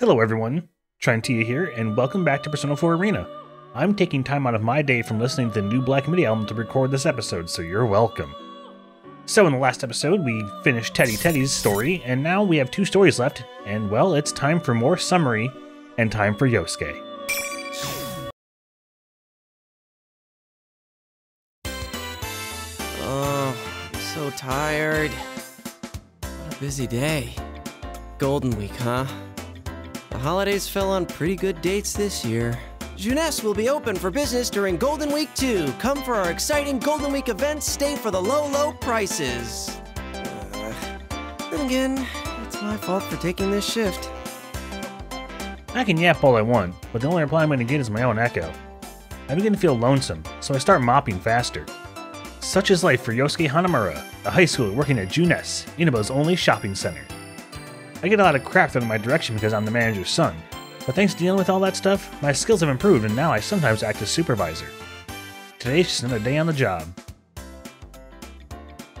Hello everyone, Trientia here, and welcome back to Persona 4 Arena. I'm taking time out of my day from listening to the new Black MIDI album to record this episode, so you're welcome. So in the last episode, we finished Teddy's story, and now we have two stories left, and well, it's time for more summary, and time for Yosuke. Tired. What a busy day. Golden Week, huh? The holidays fell on pretty good dates this year. Junes will be open for business during Golden Week 2. Come for our exciting Golden Week events. Stay for the low, low prices. Then again, it's my fault for taking this shift. I can yap all I want, but the only reply I'm going to get is my own echo. I begin to feel lonesome, so I start mopping faster. Such is life for Yosuke Hanamura, a high schooler working at Junes, Inaba's only shopping center. I get a lot of crap thrown in my direction because I'm the manager's son, but thanks to dealing with all that stuff, my skills have improved and now I sometimes act as supervisor. Today's just another day on the job.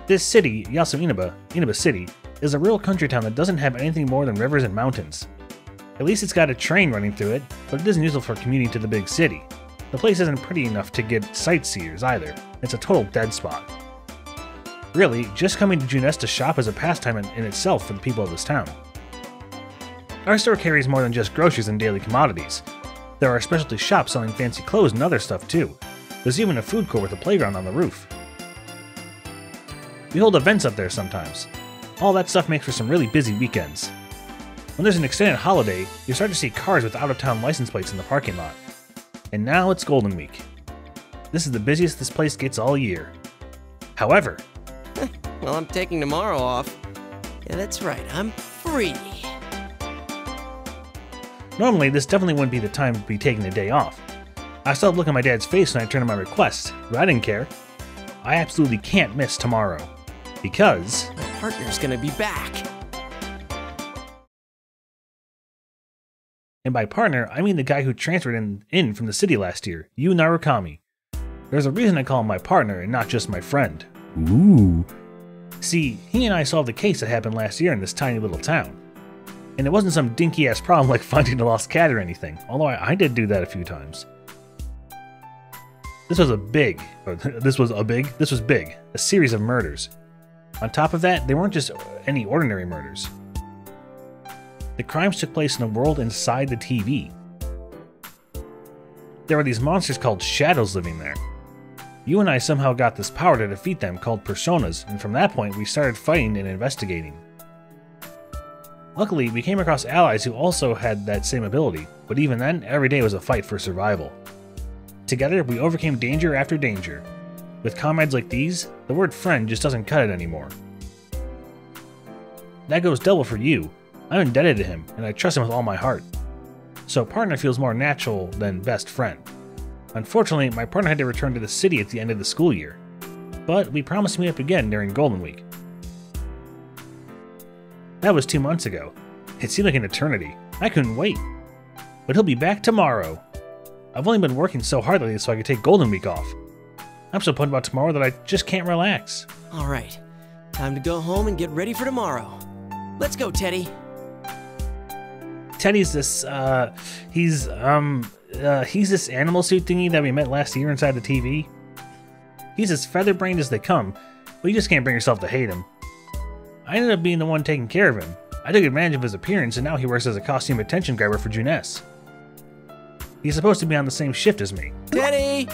This city, Yasu Inaba, Inaba City, is a rural country town that doesn't have anything more than rivers and mountains. At least it's got a train running through it, but it isn't useful for commuting to the big city. The place isn't pretty enough to get sightseers either. It's a total dead spot. Really, just coming to Junes to shop is a pastime in itself for the people of this town. Our store carries more than just groceries and daily commodities. There are specialty shops selling fancy clothes and other stuff too. There's even a food court with a playground on the roof. We hold events up there sometimes. All that stuff makes for some really busy weekends. When there's an extended holiday, you start to see cars with out-of-town license plates in the parking lot. And now it's Golden Week. This is the busiest this place gets all year. However... well, I'm taking tomorrow off. Yeah, that's right, I'm free. Normally, this definitely wouldn't be the time to be taking the day off. I still look at my dad's face when I turn in my request, but I didn't care. I absolutely can't miss tomorrow. Because... my partner's gonna be back. And by partner, I mean the guy who transferred in from the city last year, Yu Narukami. There's a reason I call him my partner and not just my friend. Ooh. See, he and I solved the case that happened last year in this tiny little town. And it wasn't some dinky-ass problem like finding a lost cat or anything, although I did do that a few times. This was big, a series of murders. On top of that, they weren't just any ordinary murders. The crimes took place in a world inside the TV. There were these monsters called Shadows living there. You and I somehow got this power to defeat them called Personas, and from that point we started fighting and investigating. Luckily, we came across allies who also had that same ability, but even then, every day was a fight for survival. Together, we overcame danger after danger. With comrades like these, the word friend just doesn't cut it anymore. That goes double for you. I'm indebted to him, and I trust him with all my heart. So partner feels more natural than best friend. Unfortunately, my partner had to return to the city at the end of the school year, but we promised to meet up again during Golden Week. That was 2 months ago. It seemed like an eternity. I couldn't wait. But he'll be back tomorrow. I've only been working so hard lately so I could take Golden Week off. I'm so pumped about tomorrow that I just can't relax. Alright, time to go home and get ready for tomorrow. Let's go, Teddy. Teddy's this, he's this animal suit thingy that we met last year inside the TV. He's as feather-brained as they come, but you just can't bring yourself to hate him. I ended up being the one taking care of him. I took advantage of his appearance, and now he works as a costume attention grabber for Junes. He's supposed to be on the same shift as me. Teddy!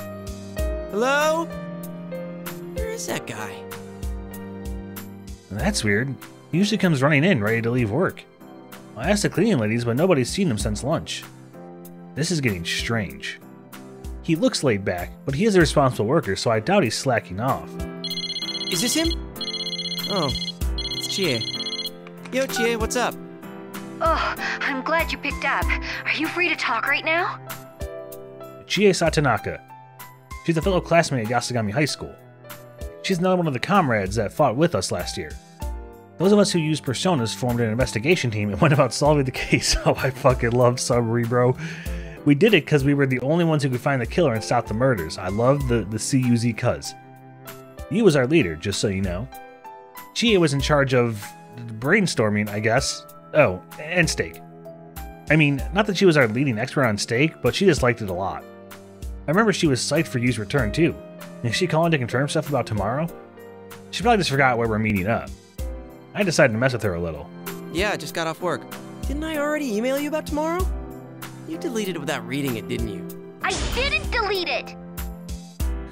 Hello? Where is that guy? That's weird. He usually comes running in, ready to leave work. I asked the cleaning ladies, but nobody's seen him since lunch. This is getting strange. He looks laid back, but he is a responsible worker, so I doubt he's slacking off. Is this him? Oh, it's Chie. Yo, Chie, what's up? Oh, I'm glad you picked up. Are you free to talk right now? Chie Satonaka. She's a fellow classmate at Yasogami High School. She's another one of the comrades that fought with us last year. Those of us who used personas formed an investigation team and went about solving the case. Oh, I fucking love summary, bro. We did it because we were the only ones who could find the killer and stop the murders. I love the C-U-Z cuz. You was our leader, just so you know. Chie was in charge of brainstorming, I guess. Oh, and steak. I mean, not that she was our leading expert on steak, but she just liked it a lot. I remember she was psyched for Yu's return too. Is she calling to confirm stuff about tomorrow? She probably just forgot where we're meeting up. I decided to mess with her a little. Yeah, I just got off work. Didn't I already email you about tomorrow? You deleted it without reading it, didn't you? I didn't delete it!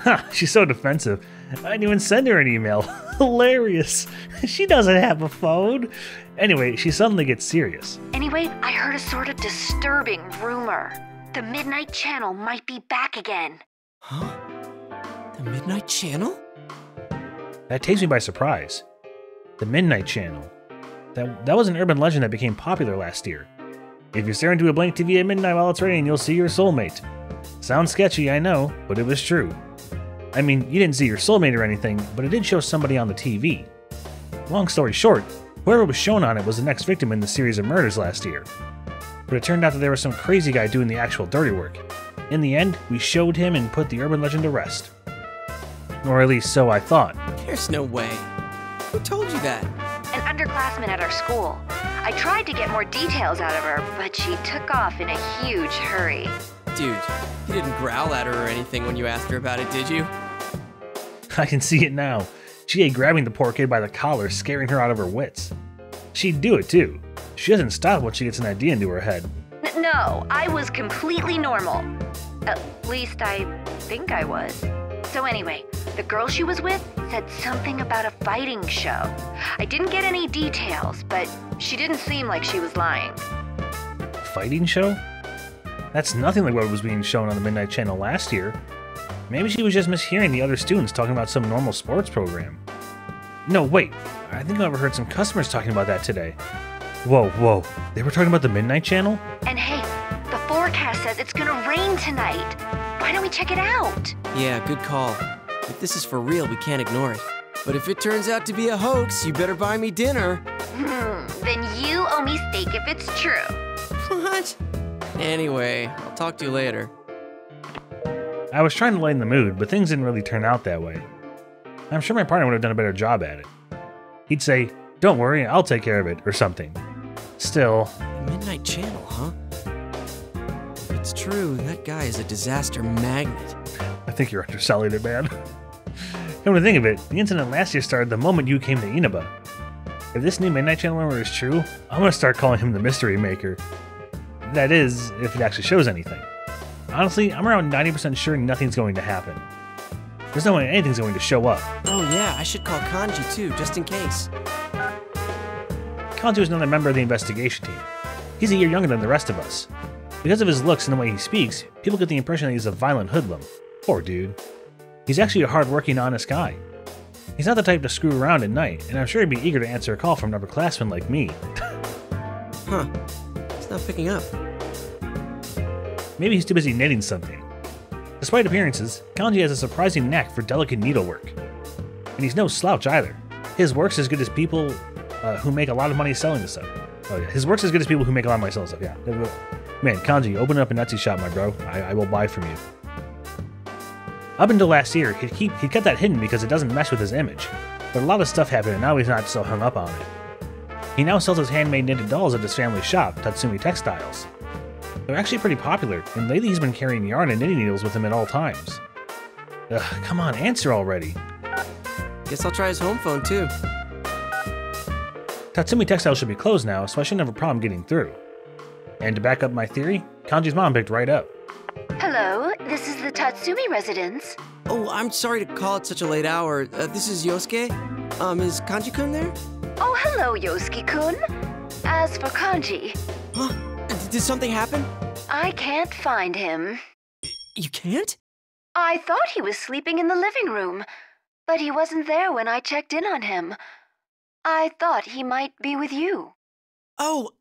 Ha, she's so defensive. I didn't even send her an email. Hilarious. She doesn't have a phone. Anyway, she suddenly gets serious. Anyway, I heard a sort of disturbing rumor. The Midnight Channel might be back again. Huh? The Midnight Channel? That takes me by surprise. The Midnight Channel. That was an urban legend that became popular last year. If you stare into a blank TV at midnight while it's raining, you'll see your soulmate. Sounds sketchy, I know, but it was true. I mean, you didn't see your soulmate or anything, but it did show somebody on the TV. Long story short, whoever was shown on it was the next victim in the series of murders last year. But it turned out that there was some crazy guy doing the actual dirty work. In the end, we showed him and put the urban legend to rest. Or at least so I thought. There's no way. Who told you that? An underclassman at our school. I tried to get more details out of her, but she took off in a huge hurry. Dude, you didn't growl at her or anything when you asked her about it, did you? I can see it now. Chie grabbing the poor kid by the collar, scaring her out of her wits. She'd do it too. She doesn't stop once she gets an idea into her head. No, I was completely normal. At least I think I was. So anyway, the girl she was with said something about a fighting show. I didn't get any details, but she didn't seem like she was lying. Fighting show? That's nothing like what was being shown on the Midnight Channel last year. Maybe she was just mishearing the other students talking about some normal sports program. No, wait. I think I overheard some customers talking about that today. Whoa. They were talking about the Midnight Channel? And hey, the forecast says it's gonna rain tonight. Why don't we check it out? Yeah, good call. If this is for real, we can't ignore it. But if it turns out to be a hoax, you better buy me dinner. Then you owe me steak if it's true. What? Anyway, I'll talk to you later. I was trying to lighten the mood, but things didn't really turn out that way. I'm sure my partner would have done a better job at it. He'd say, "Don't worry, I'll take care of it," or something. Still... Midnight Channel, huh? If it's true, that guy is a disaster magnet. I think you're underselling it, man. Come to think of it, the incident last year started the moment you came to Inaba. If this new Midnight Channel rumor is true, I'm gonna start calling him the Mystery Maker. That is, if it actually shows anything. Honestly, I'm around 90% sure nothing's going to happen. There's no way anything's going to show up. Oh yeah, I should call Kanji too, just in case. Kanji is another member of the investigation team. He's a year younger than the rest of us. Because of his looks and the way he speaks, people get the impression that he's a violent hoodlum. Poor dude. He's actually a hard-working, honest guy. He's not the type to screw around at night, and I'm sure he'd be eager to answer a call from an upperclassman like me. Huh. It's not picking up. Maybe he's too busy knitting something. Despite appearances, Kanji has a surprising knack for delicate needlework. And he's no slouch either. His work's as good as people who make a lot of money selling this stuff. Oh yeah, his work's as good as people who make a lot of money selling stuff, yeah. Man, Kanji, open up an Etsy shop, my bro. I will buy from you. Up until last year, he kept that hidden because it doesn't mesh with his image. But a lot of stuff happened and now he's not so hung up on it. He now sells his handmade knitted dolls at his family's shop, Tatsumi Textiles. They're actually pretty popular, and lately he's been carrying yarn and knitting needles with him at all times. Ugh, come on, answer already. Guess I'll try his home phone too. Tatsumi Textiles should be closed now, so I shouldn't have a problem getting through. And to back up my theory, Kanji's mom picked right up. Hello, this is the Tatsumi residence. Oh, I'm sorry to call at such a late hour. This is Yosuke. Is Kanji-kun there? Oh, hello, Yosuke-kun. As for Kanji... Huh? Did something happen? I can't find him. You can't? I thought he was sleeping in the living room, but he wasn't there when I checked in on him. I thought he might be with you. Oh,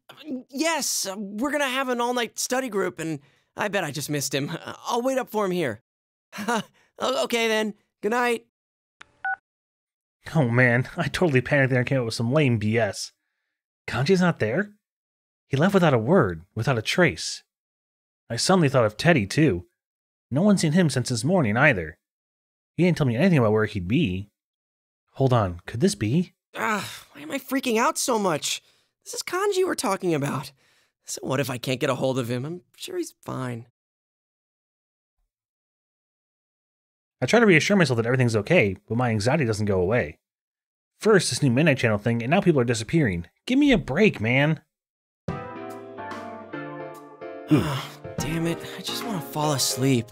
yes, we're gonna have an all-night study group, and I bet I just missed him. I'll wait up for him here. Okay then, good night. Oh man, I totally panicked there and came up with some lame BS. Kanji's not there? He left without a word, without a trace. I suddenly thought of Teddy, too. No one's seen him since this morning, either. He didn't tell me anything about where he'd be. Hold on, could this be? Why am I freaking out so much? This is Kanji we're talking about. So what if I can't get a hold of him? I'm sure he's fine. I try to reassure myself that everything's okay, but my anxiety doesn't go away. First, this new Midnight Channel thing, and now people are disappearing. Give me a break, man. Oh, damn it. I just want to fall asleep.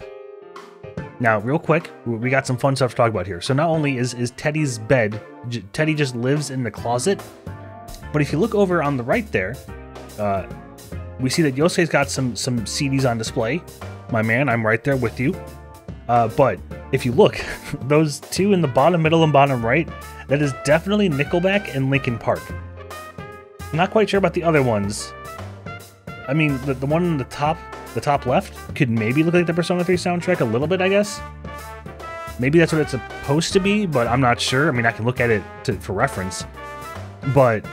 Now, real quick, we got some fun stuff to talk about here. So not only is Teddy's bed, Teddy just lives in the closet, but if you look over on the right there, we see that Yosuke's got some CDs on display. My man, I'm right there with you. But if you look, those two in the bottom middle and bottom right, that is definitely Nickelback and Linkin Park. I'm not quite sure about the other ones. I mean, the one in the top left could maybe look like the Persona 3 soundtrack a little bit, I guess. Maybe that's what it's supposed to be, but I'm not sure. I mean, I can look at it for reference, but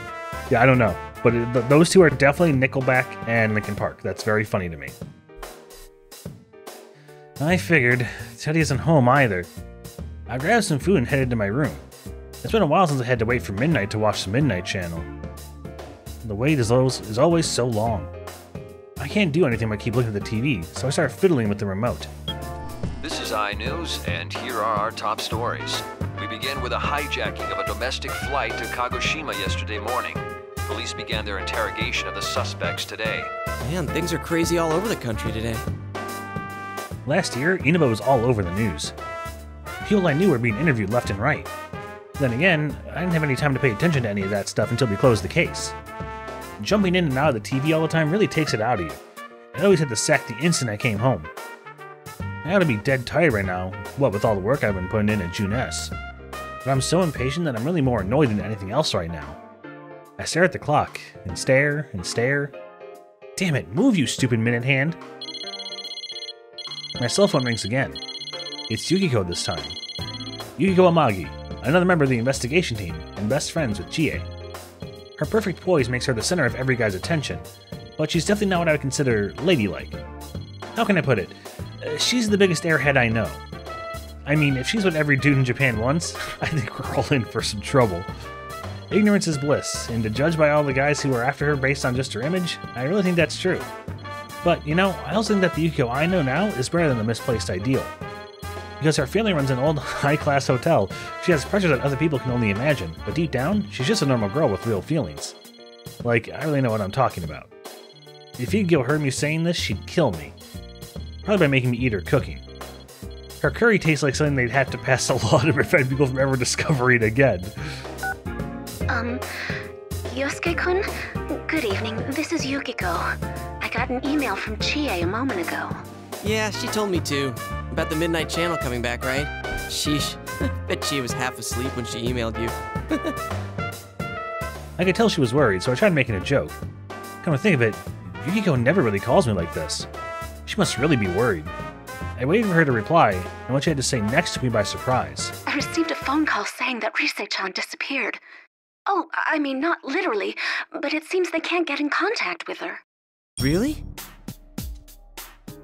yeah, I don't know. But those two are definitely Nickelback and Linkin Park. That's very funny to me. I figured Teddy isn't home either. I grabbed some food and headed to my room. It's been a while since I had to wait for midnight to watch the Midnight Channel. The wait is always so long. I can't do anything but keep looking at the TV, so I started fiddling with the remote. This is iNews, and here are our top stories. We begin with a hijacking of a domestic flight to Kagoshima yesterday morning. Police began their interrogation of the suspects today. Man, things are crazy all over the country today. Last year, Inaba was all over the news. People I knew were being interviewed left and right. Then again, I didn't have any time to pay attention to any of that stuff until we closed the case. Jumping in and out of the TV all the time really takes it out of you. I always had to sack the instant I came home. I ought to be dead tired right now, what with all the work I've been putting in at Junes. But I'm so impatient that I'm really more annoyed than anything else right now. I stare at the clock, and stare, and stare. Damn it, move you stupid minute hand! My cell phone rings again. It's Yukiko this time. Yukiko Amagi, another member of the investigation team, and best friends with Chie. Her perfect poise makes her the center of every guy's attention, but she's definitely not what I would consider ladylike. How can I put it? She's the biggest airhead I know. I mean, if she's what every dude in Japan wants, I think we're all in for some trouble. Ignorance is bliss, and to judge by all the guys who are after her based on just her image, I really think that's true. But, you know, I also think that the Yukiko I know now is better than the misplaced ideal. Because her family runs an old, high-class hotel, she has pressures that other people can only imagine, but deep down, she's just a normal girl with real feelings. Like, I really know what I'm talking about. If Yukiko heard me saying this, she'd kill me. Probably by making me eat her cooking. Her curry tastes like something they'd have to pass a law to prevent people from ever discovering again. Yosuke-kun? Good evening, this is Yukiko. I got an email from Chie a moment ago. Yeah, she told me too. About the Midnight Channel coming back, right? Sheesh, bet Chie was half asleep when she emailed you. I could tell she was worried, so I tried making a joke. Come to think of it, Yukiko never really calls me like this. She must really be worried. I waited for her to reply, and what she had to say next took me by surprise. I received a phone call saying that Risette-chan disappeared. Oh, I mean, not literally, but it seems they can't get in contact with her. Really?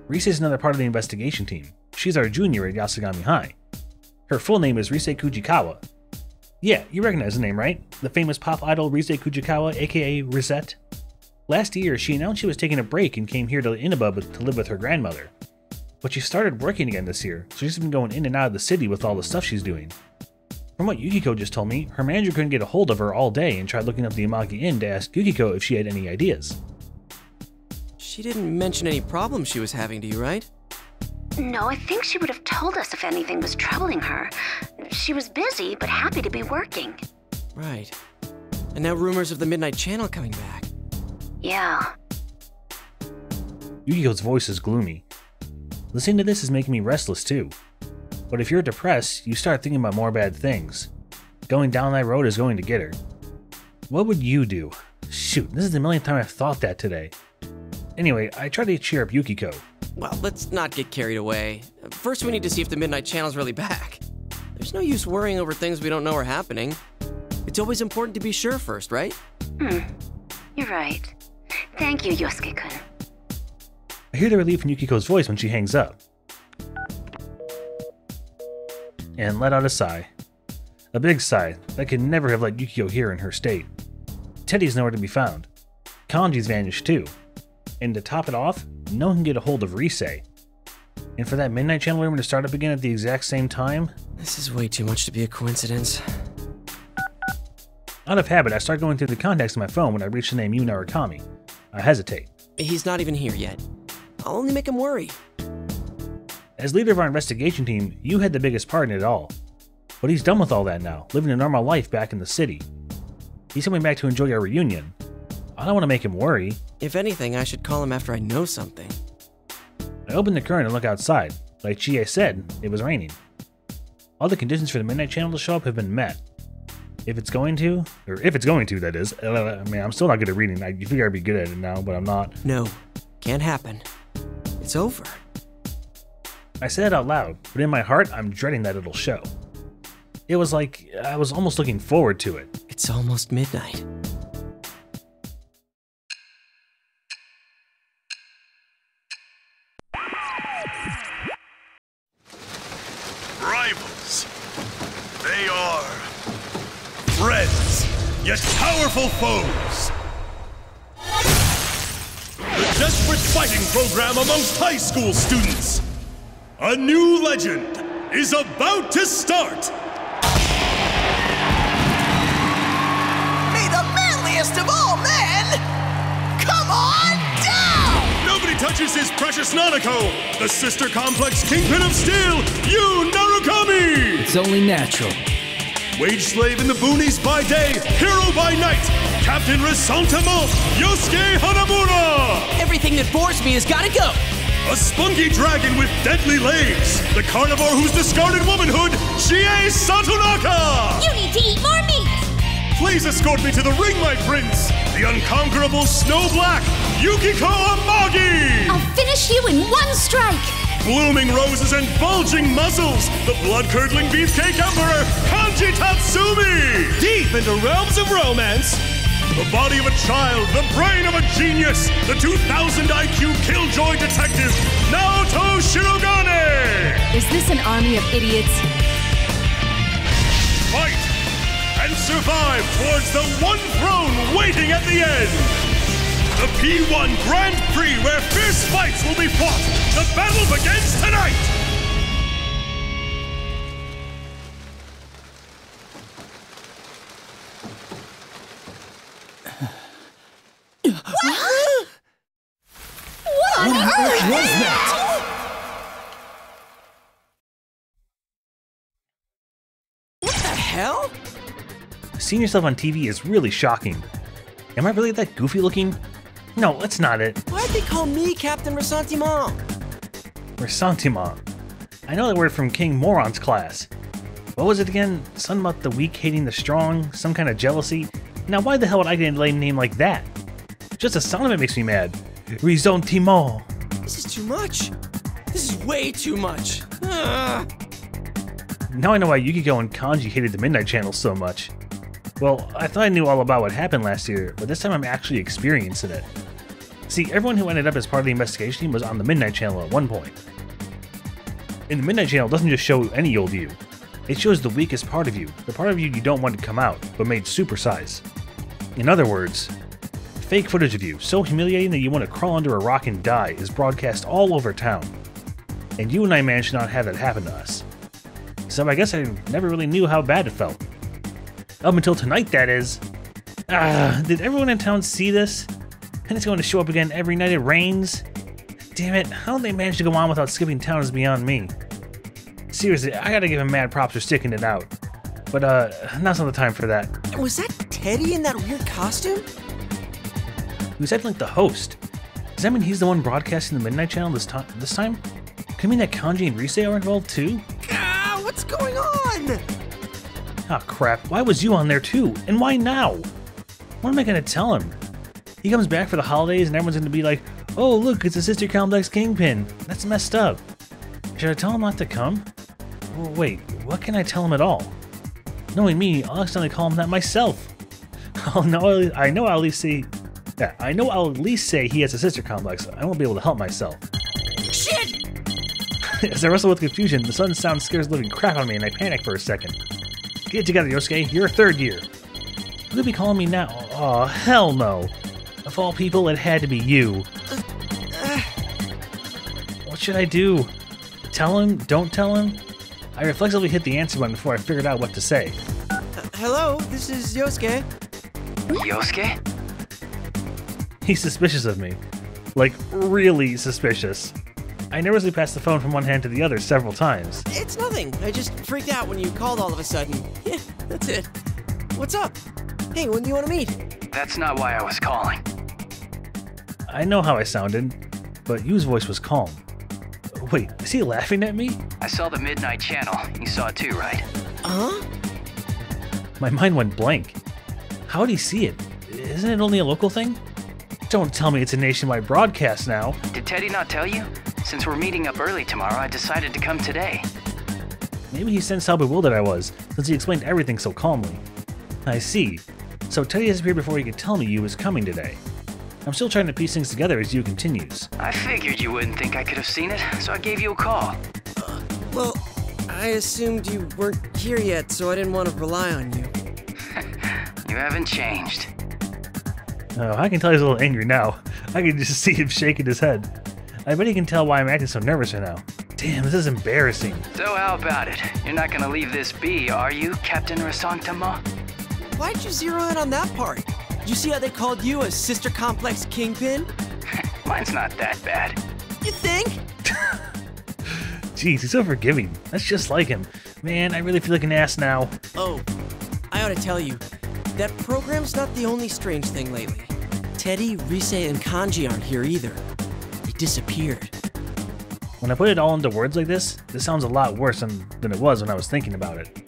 Risette is another part of the investigation team. She's our junior at Yasogami High. Her full name is Rise Kujikawa. Yeah, you recognize the name, right? The famous pop idol Rise Kujikawa, aka Risette. Last year, she announced she was taking a break and came here to Inaba to live with her grandmother. But she started working again this year, so she's been going in and out of the city with all the stuff she's doing. From what Yukiko just told me, her manager couldn't get a hold of her all day and tried looking up the Amagi Inn to ask Yukiko if she had any ideas. She didn't mention any problems she was having to you, right? No, I think she would have told us if anything was troubling her. She was busy, but happy to be working. Right. And now rumors of the Midnight Channel coming back. Yeah. Yukiko's voice is gloomy. Listening to this is making me restless, too. But if you're depressed, you start thinking about more bad things. Going down that road is going to get her. What would you do? Shoot, this is the millionth time I've thought that today. Anyway, I tried to cheer up Yukiko. Well, let's not get carried away. First, we need to see if the Midnight Channel's really back. There's no use worrying over things we don't know are happening. It's always important to be sure first, right? You're right. Thank you, Yosuke-kun. I hear the relief in Yukiko's voice when she hangs up. And let out a sigh. A big sigh that could never have let Yukiko hear in her state. Teddy's nowhere to be found. Kanji's vanished too. And to top it off, no one can get a hold of Risette. And for that Midnight Channel rumor to start up again at the exact same time? This is way too much to be a coincidence. Out of habit, I start going through the contacts on my phone when I reach the name Yu Narukami. I hesitate. He's not even here yet. I'll only make him worry. As leader of our investigation team, Yu had the biggest part in it all. But he's done with all that now, living a normal life back in the city. He's coming back to enjoy our reunion. I don't want to make him worry. If anything, I should call him after I know something. I open the curtain and look outside. Like Chie said, it was raining. All the conditions for the Midnight Channel to show up have been met. If it's going to, that is. Man, I'm still not good at reading. I figure I'd be good at it now, but I'm not. No, can't happen. It's over. I said it out loud, but in my heart, I'm dreading that little show. It was like I was almost looking forward to it. It's almost midnight. Rivals. They are friends, yet powerful foes. The desperate fighting program amongst high school students. A new legend is about to start. May the manliest of all men come on down! Nobody touches his precious Nanako, the sister complex kingpin of steel, Yu Narukami! It's only natural. Wage slave in the boonies by day, hero by night, Captain Ressentiment, Yosuke Hanamura! Everything that bores me has gotta go! A spunky dragon with deadly legs! The carnivore who's discarded womanhood, Chie Satonaka! You need to eat more meat! Please escort me to the ring, my prince! The unconquerable Snow Black, Yukiko Amagi! I'll finish you in one strike! Blooming roses and bulging muzzles, the blood-curdling beefcake emperor, Kanji Tatsumi! Deep into realms of romance! The body of a child, the brain of a genius, the 2000 IQ killjoy detective, Naoto Shirogane! Is this an army of idiots? Fight and survive towards the one throne waiting at the end! The P1 Grand Prix where fierce fights will be fought! The battle begins tonight! Seeing yourself on TV is really shocking. Am I really that goofy looking? No, that's not it. Why'd they call me Captain Ressentiment? Ressentiment. I know that word from King Moron's class. What was it again? Something about the weak hating the strong, some kind of jealousy. Now why the hell would I get a name like that? Just the sound of it makes me mad. Ressentiment. This is too much. This is way too much. Now I know why Yukiko and Kanji hated the Midnight Channel so much. Well, I thought I knew all about what happened last year, but this time I'm actually experiencing it. See, everyone who ended up as part of the investigation team was on the Midnight Channel at one point. And the Midnight Channel doesn't just show any old you. It shows the weakest part of you, the part of you you don't want to come out, but made supersize. In other words, fake footage of you, so humiliating that you want to crawl under a rock and die, is broadcast all over town. And you and I managed to not have that happen to us. So I guess I never really knew how bad it felt. Up until tonight, that is. Did everyone in town see this? And it's going to show up again every night it rains? Damn it, how they managed to go on without skipping town is beyond me. Seriously, I gotta give him mad props for sticking it out. But now's not the time for that. Was that Teddy in that weird costume? He was acting like the host. Does that mean he's the one broadcasting the Midnight Channel this time? Could it mean that Kanji and Risette are involved too? What's going on? Ah, crap. Why was you on there too? And why now? What am I gonna tell him? He comes back for the holidays and everyone's gonna be like, oh look, it's a sister complex kingpin. That's messed up. Should I tell him not to come? Or wait, what can I tell him at all? Knowing me, I'll accidentally call him that myself. Oh no, I know I'll at least say he has a sister complex. I won't be able to help myself. Shit! As I wrestle with confusion, the sudden sound scares the living crap out of me and I panic for a second. Get it together, Yosuke. You're a third year. Who could be calling me now? Aw, hell no. Of all people, it had to be you. should I do? Tell him? Don't tell him? I reflexively hit the answer button before I figured out what to say. Hello, this is Yosuke. Yosuke? He's suspicious of me. Like, really suspicious. I nervously passed the phone from one hand to the other several times. It's nothing. I just freaked out when you called all of a sudden. Yeah, that's it. What's up? Hey, when do you want to meet? That's not why I was calling. I know how I sounded, but Yu's voice was calm. Wait, is he laughing at me? I saw the Midnight Channel. You saw it too, right? Huh? My mind went blank. How did he see it? Isn't it only a local thing? Don't tell me it's a nationwide broadcast now. Did Teddy not tell you? Since we're meeting up early tomorrow, I decided to come today. Maybe he sensed how bewildered I was, since he explained everything so calmly. I see. So Teddy disappeared before he could tell me Yu was coming today. I'm still trying to piece things together as Yu continues. I figured you wouldn't think I could have seen it, so I gave you a call. Well, I assumed you weren't here yet, so I didn't want to rely on you. You haven't changed. Oh, I can tell he's a little angry now. I can just see him shaking his head. I bet he can tell why I'm acting so nervous right now. Damn, this is embarrassing. So how about it? You're not gonna leave this be, are you, Captain Rasantama? Why'd you zero in on that part? You see how they called you a sister complex kingpin? Mine's not that bad. You think? Jeez, he's so forgiving. That's just like him. Man, I really feel like an ass now. Oh, I ought to tell you, that program's not the only strange thing lately. Teddy, Risette, and Kanji aren't here either. They disappeared. When I put it all into words like this, this sounds a lot worse than it was when I was thinking about it.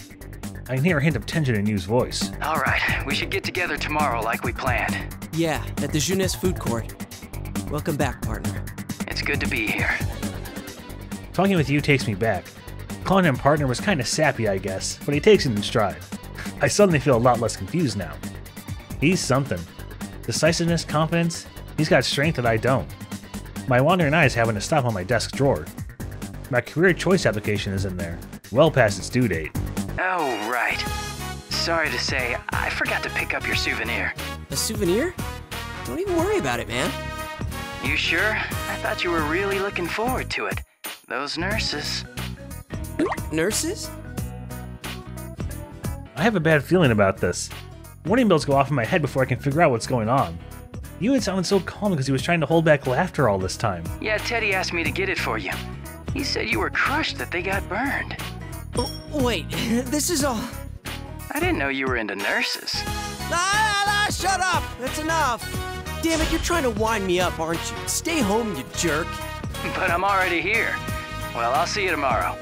I can hear a hint of tension in Yu's voice. Alright, we should get together tomorrow like we planned. Yeah, at the Junes food court. Welcome back, partner. It's good to be here. Talking with Yu takes me back. Calling him partner was kinda sappy, I guess, but he takes it in stride. I suddenly feel a lot less confused now. He's something. Decisiveness, confidence, he's got strength that I don't. My wandering eyes haven't a stop on my desk drawer. My career choice application is in there, well past its due date. Oh, right. Sorry to say, I forgot to pick up your souvenir. A souvenir? Don't even worry about it, man. You sure? I thought you were really looking forward to it. Those nurses. Nurses? I have a bad feeling about this. Warning bells go off in my head before I can figure out what's going on. Yu had sounded so calm because he was trying to hold back laughter all this time. Yeah, Teddy asked me to get it for you. He said you were crushed that they got burned. Wait, this is all... I didn't know you were into nurses. La, shut up! That's enough! Damn it, you're trying to wind me up, aren't you? Stay home, you jerk. But I'm already here. Well, I'll see you tomorrow.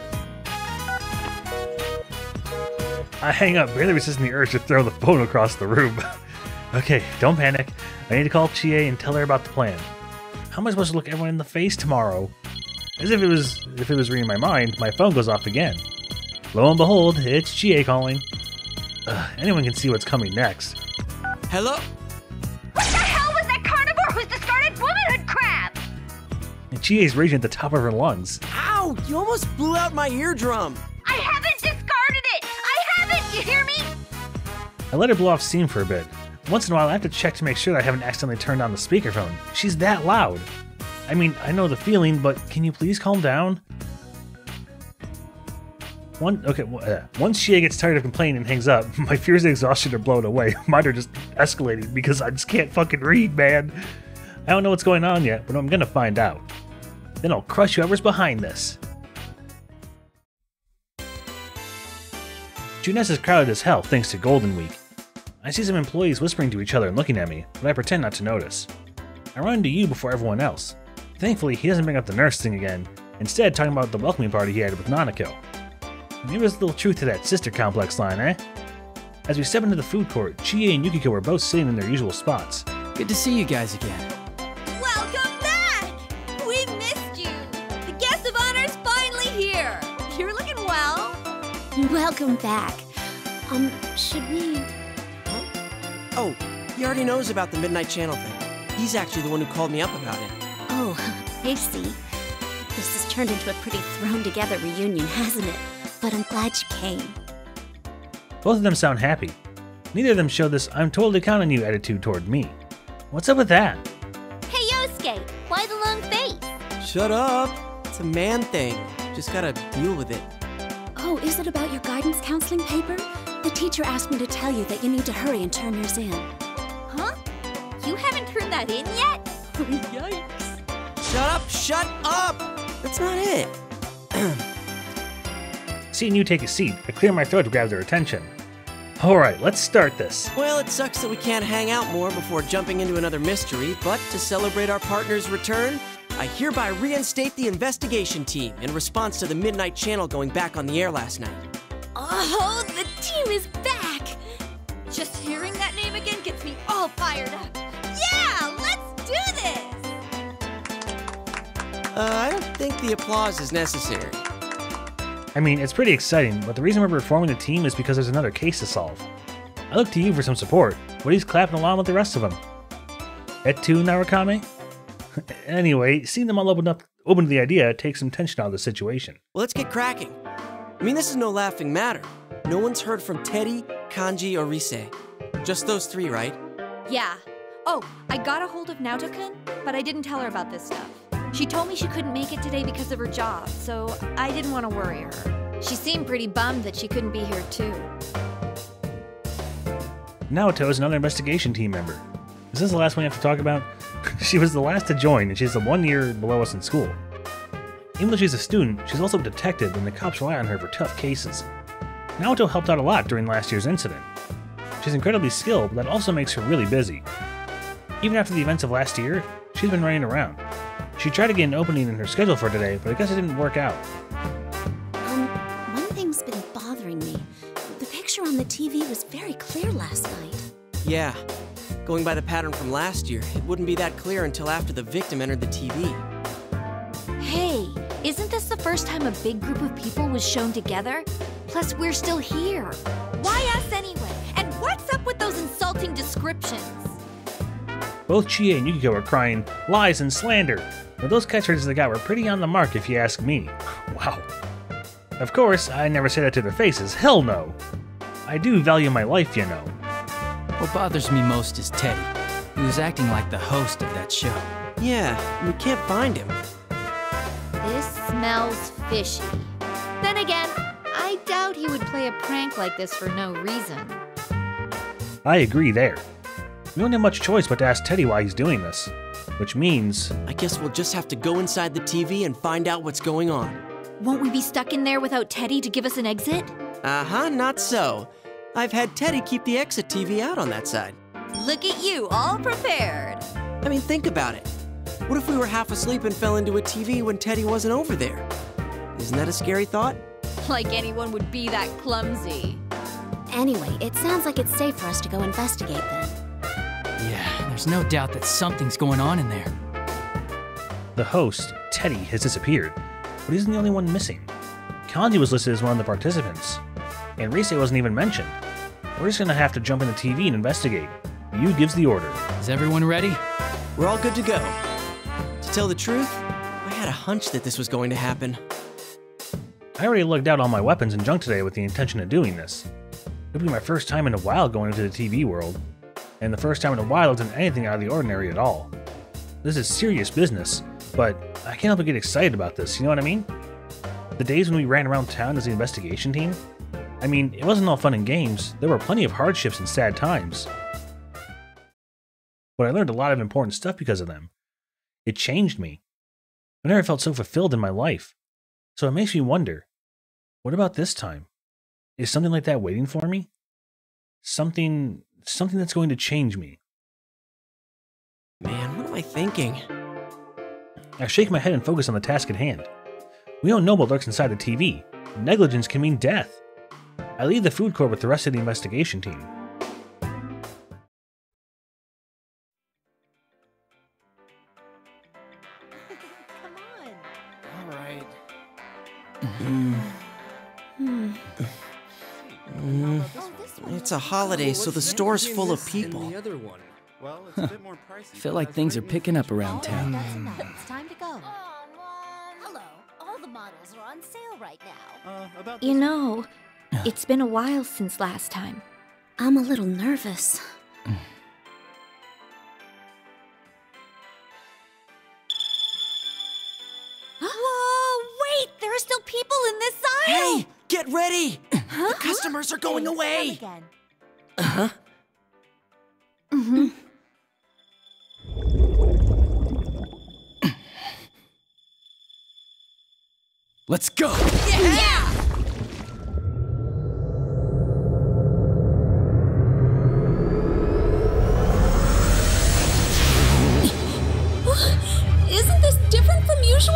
I hang up, barely resisting the urge to throw the phone across the room. Okay, don't panic. I need to call Chie and tell her about the plan. How am I supposed to look everyone in the face tomorrow? As if it was reading my mind, my phone goes off again. Lo and behold, it's Chie calling. Anyone can see what's coming next. Hello? What the hell was that carnivore who's discarded womanhood crab? And Chie's raging at the top of her lungs. Ow! You almost blew out my eardrum! I haven't discarded it! I haven't! You hear me? I let her blow off steam for a bit. Once in a while, I have to check to make sure that I haven't accidentally turned on the speakerphone. She's that loud. I mean, I know the feeling, but can you please calm down? Once Chie gets tired of complaining and hangs up, my fears and exhaustion are blown away. Mine are just escalating because I just can't fucking read, man. I don't know what's going on yet, but I'm gonna find out. Then I'll crush whoever's behind this. Junes is crowded as hell thanks to Golden Week. I see some employees whispering to each other and looking at me, but I pretend not to notice. I run into Yu before everyone else. Thankfully, he doesn't bring up the nurse thing again, instead talking about the welcoming party he had with Nanako. Maybe there's a little truth to that sister complex line, eh? As we step into the food court, Chie and Yukiko are both sitting in their usual spots. Good to see you guys again. Welcome back! We've missed you! The guest of honor's finally here! You're looking well. Welcome back. Should we... Huh? Oh, he already knows about the Midnight Channel thing. He's actually the one who called me up about it. Oh, I see. This has turned into a pretty thrown-together reunion, hasn't it? But I'm glad you came. Both of them sound happy. Neither of them show this I'm totally counting you attitude toward me. What's up with that? Hey Yosuke, why the long face? Shut up! It's a man thing. Just gotta deal with it. Oh, is it about your guidance counseling paper? The teacher asked me to tell you that you need to hurry and turn yours in. Huh? You haven't turned that in yet? Yikes. Shut up! That's not it. Seeing you take a seat, I clear my throat to grab their attention. Alright, let's start this. Well, it sucks that we can't hang out more before jumping into another mystery, but to celebrate our partner's return, I hereby reinstate the investigation team in response to the Midnight Channel going back on the air last night. Oh, the team is back! Just hearing that name again gets me all fired up. Yeah, let's do this! I don't think the applause is necessary. I mean, it's pretty exciting, but the reason we're reforming the team is because there's another case to solve. I look to you for some support. Woody's clapping along with the rest of them. Et tu, Narukami? Anyway, seeing them all open to the idea takes some tension out of the situation. Well, let's get cracking. I mean, this is no laughing matter. No one's heard from Teddy, Kanji, or Risette. Just those three, right? Yeah. Oh, I got a hold of Naoto-kun, but I didn't tell her about this stuff. She told me she couldn't make it today because of her job, so I didn't want to worry her. She seemed pretty bummed that she couldn't be here too. Naoto is another investigation team member. Is this the last one you have to talk about? She was the last to join, and she's the 1 year below us in school. Even though she's a student, she's also a detective, and the cops rely on her for tough cases. Naoto helped out a lot during last year's incident. She's incredibly skilled, but that also makes her really busy. Even after the events of last year, she's been running around. She tried to get an opening in her schedule for today, but I guess it didn't work out. One thing's been bothering me. The picture on the TV was very clear last night. Yeah. Going by the pattern from last year, it wouldn't be that clear until after the victim entered the TV. Hey, isn't this the first time a big group of people was shown together? Plus, we're still here. Why us anyway? And what's up with those insulting descriptions? Both Chie and Yukiko are crying, lies and slander. But those catchphrases they got were pretty on the mark if you ask me. Wow. Of course, I never say that to their faces, hell no. I do value my life, you know. What bothers me most is Teddy. He was acting like the host of that show. Yeah, we can't find him. This smells fishy. Then again, I doubt he would play a prank like this for no reason. I agree there. We don't have much choice but to ask Teddy why he's doing this. Which means... I guess we'll just have to go inside the TV and find out what's going on. Won't we be stuck in there without Teddy to give us an exit? Uh-huh, not so. I've had Teddy keep the exit TV out on that side. Look at you, all prepared. I mean, think about it. What if we were half asleep and fell into a TV when Teddy wasn't over there? Isn't that a scary thought? Like anyone would be that clumsy. Anyway, it sounds like it's safe for us to go investigate then. Yeah, there's no doubt that something's going on in there. The host, Teddy, has disappeared, but he isn't the only one missing. Kanji was listed as one of the participants, and Risette wasn't even mentioned. We're just gonna have to jump in the TV and investigate. Yu gives the order. Is everyone ready? We're all good to go. To tell the truth, I had a hunch that this was going to happen. I already lugged out all my weapons and junk today with the intention of doing this. It'll be my first time in a while going into the TV world, and the first time in a while I've done anything out of the ordinary at all. This is serious business, but I can't help but get excited about this, you know what I mean? The days when we ran around town as the investigation team, I mean, it wasn't all fun and games. There were plenty of hardships and sad times. But I learned a lot of important stuff because of them. It changed me. I never felt so fulfilled in my life. So it makes me wonder, what about this time? Is something like that waiting for me? Something that's going to change me. Man, what am I thinking? I shake my head and focus on the task at hand. We don't know what lurks inside the TV. Negligence can mean death. I leave the food court with the rest of the investigation team. Come on. All right. It's a holiday, so the store's full of people. I feel like things are picking up around town. It's time to go. Hello. All the models are on sale right now. You know, it's been a while since last time. I'm a little nervous. Whoa! are still people in this aisle! Hey! Get ready! Huh? The customers are going away! Uh-huh. Mm-hmm. Let's go! Yeah! Isn't this different from usual?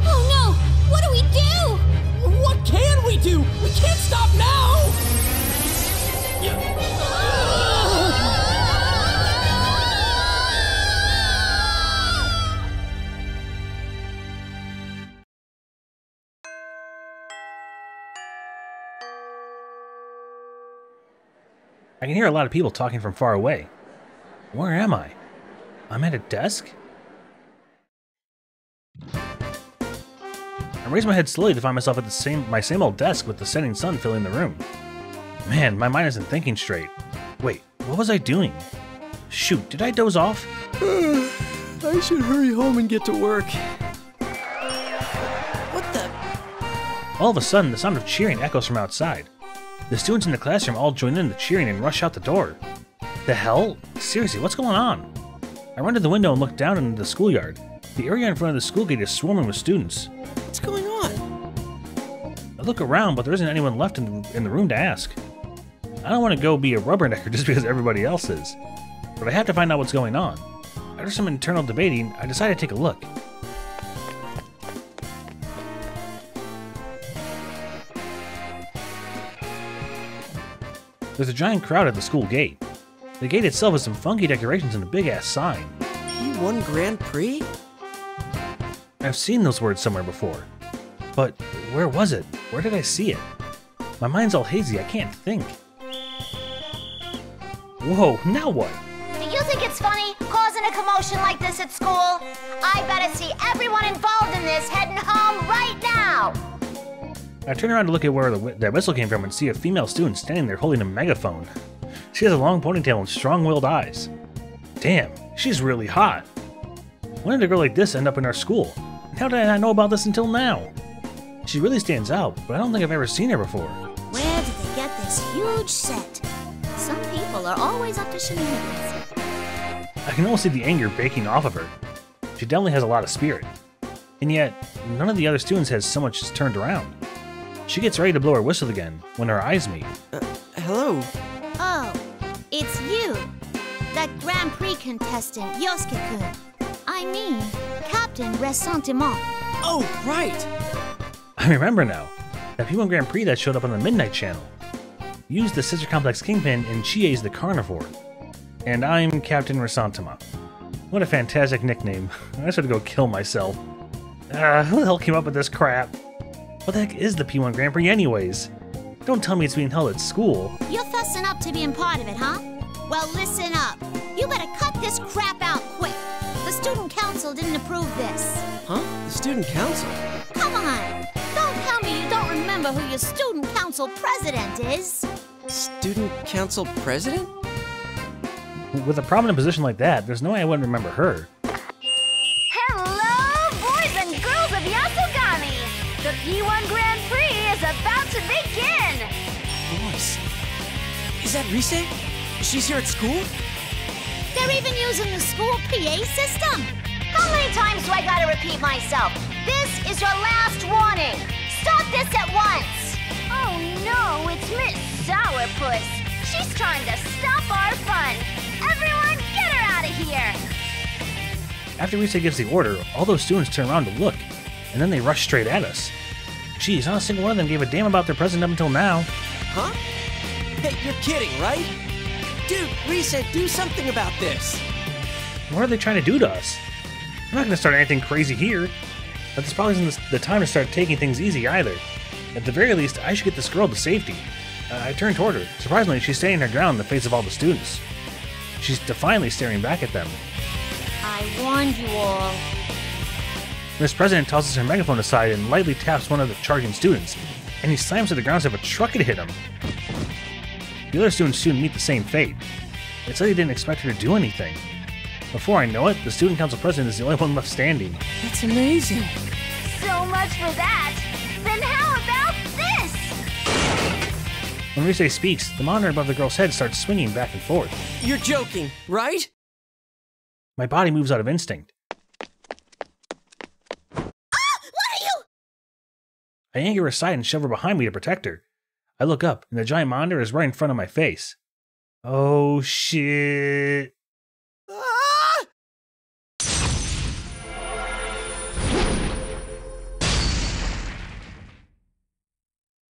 Oh no! What do we do? What can we do? We can't stop now! I can hear a lot of people talking from far away. Where am I? I'm at a desk? I raise my head slowly to find myself at my same old desk with the setting sun filling the room. Man, my mind isn't thinking straight. Wait, what was I doing? Shoot, did I doze off? I should hurry home and get to work. What the? All of a sudden, the sound of cheering echoes from outside. The students in the classroom all join in the cheering and rush out the door. The hell? Seriously, what's going on? I run to the window and look down into the schoolyard. The area in front of the school gate is swarming with students. What's going on? I look around, but there isn't anyone left in the room to ask. I don't want to go be a rubbernecker just because everybody else is. But I have to find out what's going on. After some internal debating, I decide to take a look. There's a giant crowd at the school gate. The gate itself has some funky decorations and a big-ass sign. P1 Grand Prix? I've seen those words somewhere before. But where was it? Where did I see it? My mind's all hazy, I can't think. Whoa, now what? Do you think it's funny causing a commotion like this at school? I better see everyone involved in this heading home right now! I turn around to look at where that whistle came from and see a female student standing there holding a megaphone. She has a long ponytail and strong-willed eyes. Damn, she's really hot. When did a girl like this end up in our school? How did I not know about this until now? She really stands out, but I don't think I've ever seen her before. Where did they get this huge set? Some people are always up to shenanigans. I can almost see the anger baking off of her. She definitely has a lot of spirit. And yet, none of the other students has so much turned around. She gets ready to blow her whistle again when her eyes meet. Hello? Oh, it's you. That Grand Prix contestant, Yosuke-kun. I mean, Captain Ressentiment. Oh, right! I remember now. That P1 Grand Prix that showed up on the Midnight Channel. Used the Sister Complex Kingpin in Chie's the Carnivore. And I'm Captain Ressentiment. What a fantastic nickname. I just had to go kill myself. Who the hell came up with this crap? What the heck is the P1 Grand Prix anyways? Don't tell me it's being held at school. You're fussing up to being part of it, huh? Well, listen up. You better cut this crap out quick. The student council didn't approve this. Huh? The student council? Come on. Don't tell me you don't remember who your student council president is. Student council president? With a prominent position like that, there's no way I wouldn't remember her. The P1 Grand Prix is about to begin! Boys, is that Risette? She's here at school? They're even using the school PA system! How many times do I gotta repeat myself? This is your last warning! Stop this at once! Oh no, it's Miss Sourpuss! She's trying to stop our fun! Everyone, get her out of here! After Risette gives the order, all those students turn around to look. And then they rushed straight at us. Geez, not a single one of them gave a damn about their present up until now. Huh? Hey, you're kidding, right? Dude, Risette, do something about this! What are they trying to do to us? I'm not going to start anything crazy here. But this probably isn't the time to start taking things easy either. At the very least, I should get this girl to safety. I turn toward her. Surprisingly, she's standing her ground in the face of all the students. She's defiantly staring back at them. I warned you all. Miss President tosses her megaphone aside and lightly taps one of the charging students, and he slams to the ground as if a truck had hit him. The other students soon meet the same fate. It's like they didn't expect her to do anything. Before I know it, the student council president is the only one left standing. That's amazing. So much for that. When Risette speaks, the monitor above the girl's head starts swinging back and forth. You're joking, right? My body moves out of instinct. Ah! What are you? I yank her aside and shove her behind me to protect her. I look up, and the giant monitor is right in front of my face. Oh, shit. Ah!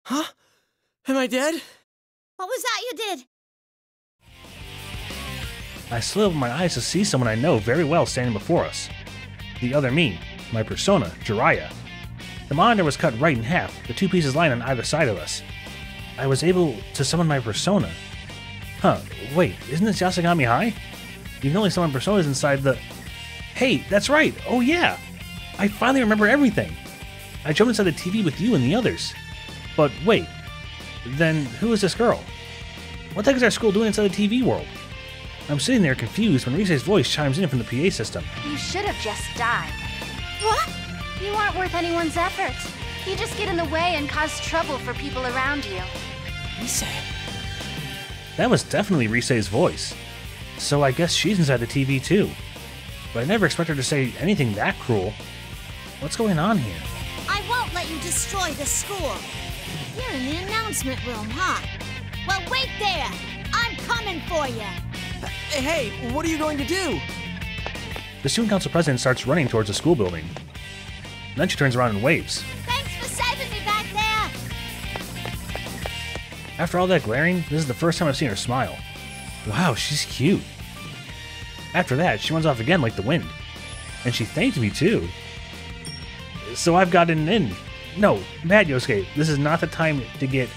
Huh? Am I dead? What was that you did? I slid open my eyes to see someone I know very well standing before us. The other me, my persona, Jiraiya. The monitor was cut right in half, the two pieces lying on either side of us. I was able to summon my persona. Huh, wait, isn't this Yasogami High? You can only summon personas inside the... Hey, that's right, oh yeah! I finally remember everything! I jumped inside the TV with you and the others. But wait, then who is this girl? What the heck is our school doing inside the TV world? I'm sitting there confused when Risette's voice chimes in from the PA system. You should have just died. What? You aren't worth anyone's efforts. You just get in the way and cause trouble for people around you. Risette. That was definitely Risette's voice. So I guess she's inside the TV too. But I never expected her to say anything that cruel. What's going on here? I won't let you destroy the school. You're in the announcement room, huh? Well, wait there. I'm coming for you. Hey, what are you going to do? The student council president starts running towards the school building. Then she turns around and waves. Thanks for saving me back there! After all that glaring, this is the first time I've seen her smile. Wow, she's cute. After that, she runs off again like the wind. And she thanked me too. So I've gotten in. No, bad Yosuke, this is not the time to get...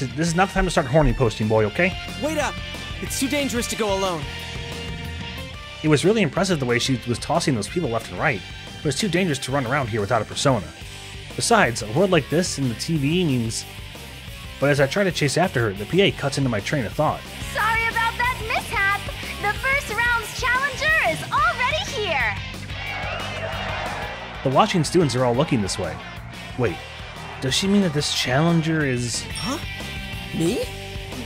This is not the time to start horny posting, boy, okay? Wait up! It's too dangerous to go alone. It was really impressive the way she was tossing those people left and right, but it's too dangerous to run around here without a persona. Besides, a word like this in the TV means... But as I try to chase after her, the PA cuts into my train of thought. Sorry about that mishap! The first round's challenger is already here! The watching students are all looking this way. Wait, does she mean that this challenger is... Huh? Me?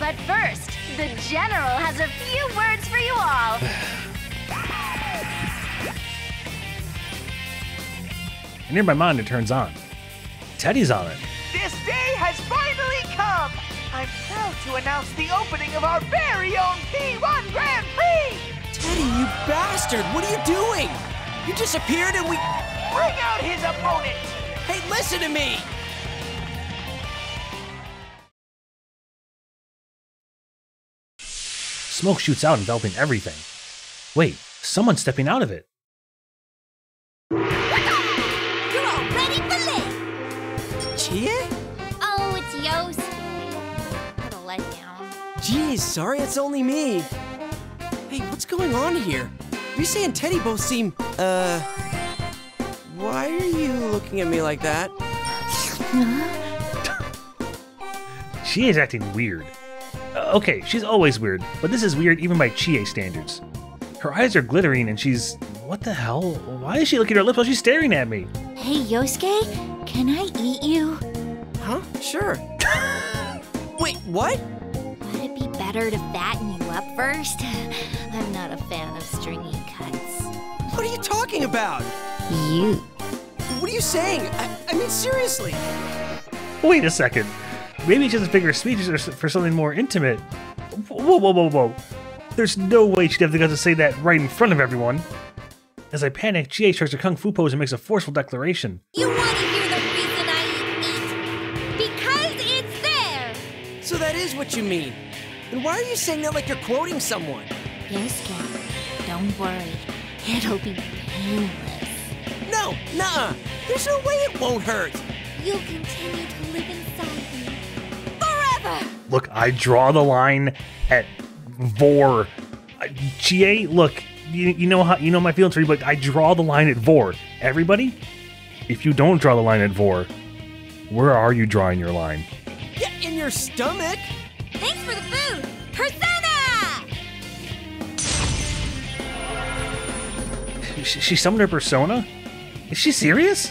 But first, the general has a few words for you all. And nearby monitor turns on. Teddy's on it. This day has finally come! I'm proud to announce the opening of our very own P1 Grand Prix! Teddy, you bastard! What are you doing? You disappeared and we... Bring out his opponent! Hey, listen to me! Smoke shoots out, enveloping everything. Wait, someone's stepping out of it. You're all ready for this! Chie? Oh, it's Yosuke. What a letdown. Geez, sorry, it's only me. Hey, what's going on here? Risette and Teddy both seem, Why are you looking at me like that? She is acting weird. Okay, she's always weird, but this is weird even by Chie standards. Her eyes are glittering and she's... What the hell? Why is she licking her lips while she's staring at me? Hey, Yosuke, can I eat you? Huh? Sure. Wait, what? Would it be better to fatten you up first? I'm not a fan of stringy cuts. What are you talking about? You. What are you saying? I mean, seriously. Wait a second. Maybe she doesn't figure speech for something more intimate. Whoa, whoa, whoa, whoa. There's no way she'd have the guts to say that right in front of everyone. As I panic, Chie strikes her kung fu pose and makes a forceful declaration. You want to hear the reason I eat meat? Because it's there! So that is what you mean. Then why are you saying that like you're quoting someone? Yes, Kat. Don't worry. It'll be painless. No, nuh-uh. There's no way it won't hurt. You'll continue to live inside me. Forever! Look, I draw the line at vor. Chie, look, you know my feelings for you, but I draw the line at vor. Everybody, if you don't draw the line at vor, where are you drawing your line? Yeah, in your stomach. Thanks for the food. Persona! She summoned her persona? Is she serious?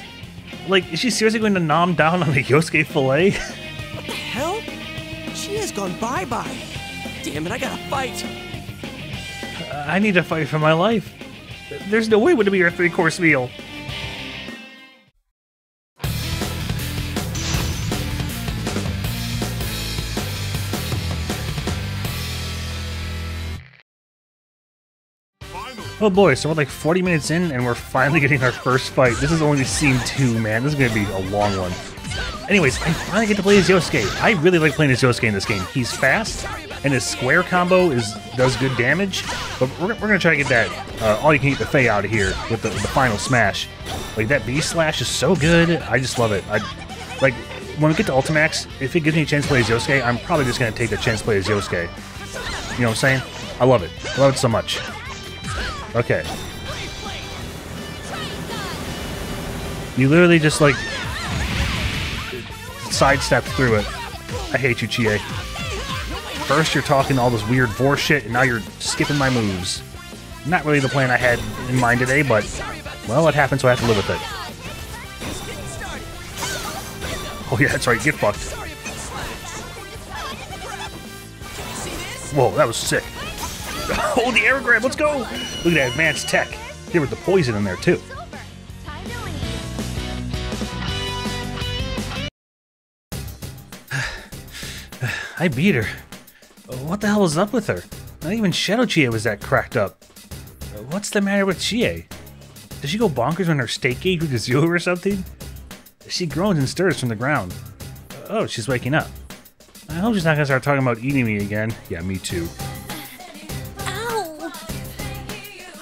Like, is she seriously going to nom down on the Yosuke filet? What the hell? She is gone bye-bye. Damn it, I gotta fight. I need to fight for my life. There's no way it would be your three-course meal. Oh boy, so we're like 40 minutes in and we're finally getting our first fight. This is only scene 2, man. This is going to be a long one. Anyways, I finally get to play as Yosuke. I really like playing as Yosuke in this game. He's fast, and his square combo does good damage. But we're going to try to get that all-you-can-eat buffet out of here with the final smash. Like, that B-slash is so good. I just love it. Like, when we get to Ultimax, if it gives me a chance to play as Yosuke, I'm probably just going to take the chance to play as Yosuke. You know what I'm saying? I love it. I love it so much. Okay. You literally just, like, sidestep through it. I hate you, Chie. First you're talking all this weird vor shit, and now you're skipping my moves. Not really the plan I had in mind today, but, well, it happened, so I have to live with it. Oh yeah, that's right, get fucked. Whoa, that was sick. Oh, the air grab, let's go! Look at that advanced tech. Here with the poison in there, too. I beat her. What the hell is up with her? Not even Shadow Chie was that cracked up. What's the matter with Chie? Does she go bonkers when her steak gauge reaches zero or something? She groans and stirs from the ground. Oh, she's waking up. I hope she's not gonna start talking about eating me again. Yeah, me too.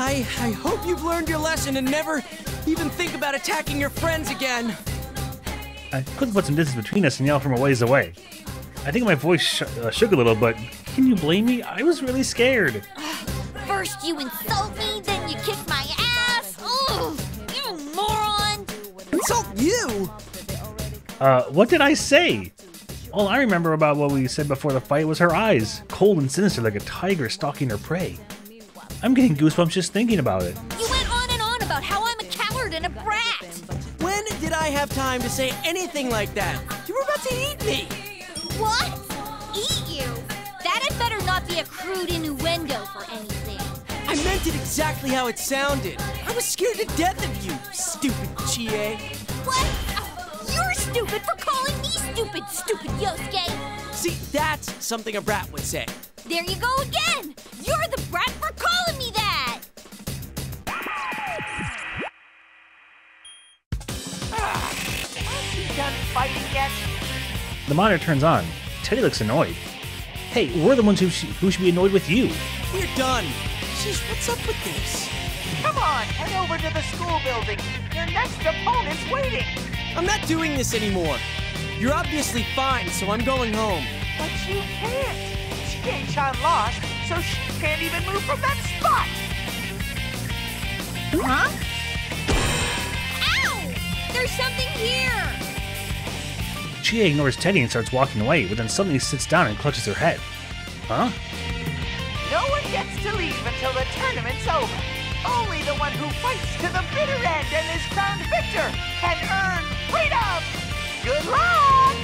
I hope you've learned your lesson and never even think about attacking your friends again. I could put some distance between us and yell from a ways away. I think my voice shook a little, but can you blame me? I was really scared. First you insult me, then you kick my ass. Ooh, you moron! Insult you? What did I say? All I remember about what we said before the fight was her eyes, cold and sinister like a tiger stalking her prey. I'm getting goosebumps just thinking about it. You went on and on about how I'm a coward and a brat! When did I have time to say anything like that? You were about to eat me! What? Eat you? That had better not be a crude innuendo for anything. I meant it exactly how it sounded. I was scared to death of you, stupid Chie. What? You're stupid for calling me stupid, stupid Yosuke! See, that's something a brat would say. There you go again! You're the brat for calling me that! You done fighting yet? The monitor turns on. Teddy looks annoyed. Hey, we're the ones who should be annoyed with you. We're done. Jeez, what's up with this? Come on, head over to the school building. Your next opponent's waiting. I'm not doing this anymore. You're obviously fine, so I'm going home. But you can't. Chie-chan lost, so she can't even move from that spot! Huh? Ow! There's something here! Chie ignores Teddy and starts walking away, but then suddenly sits down and clutches her head. Huh? No one gets to leave until the tournament's over. Only the one who fights to the bitter end and is crowned victor can earn freedom! Good luck!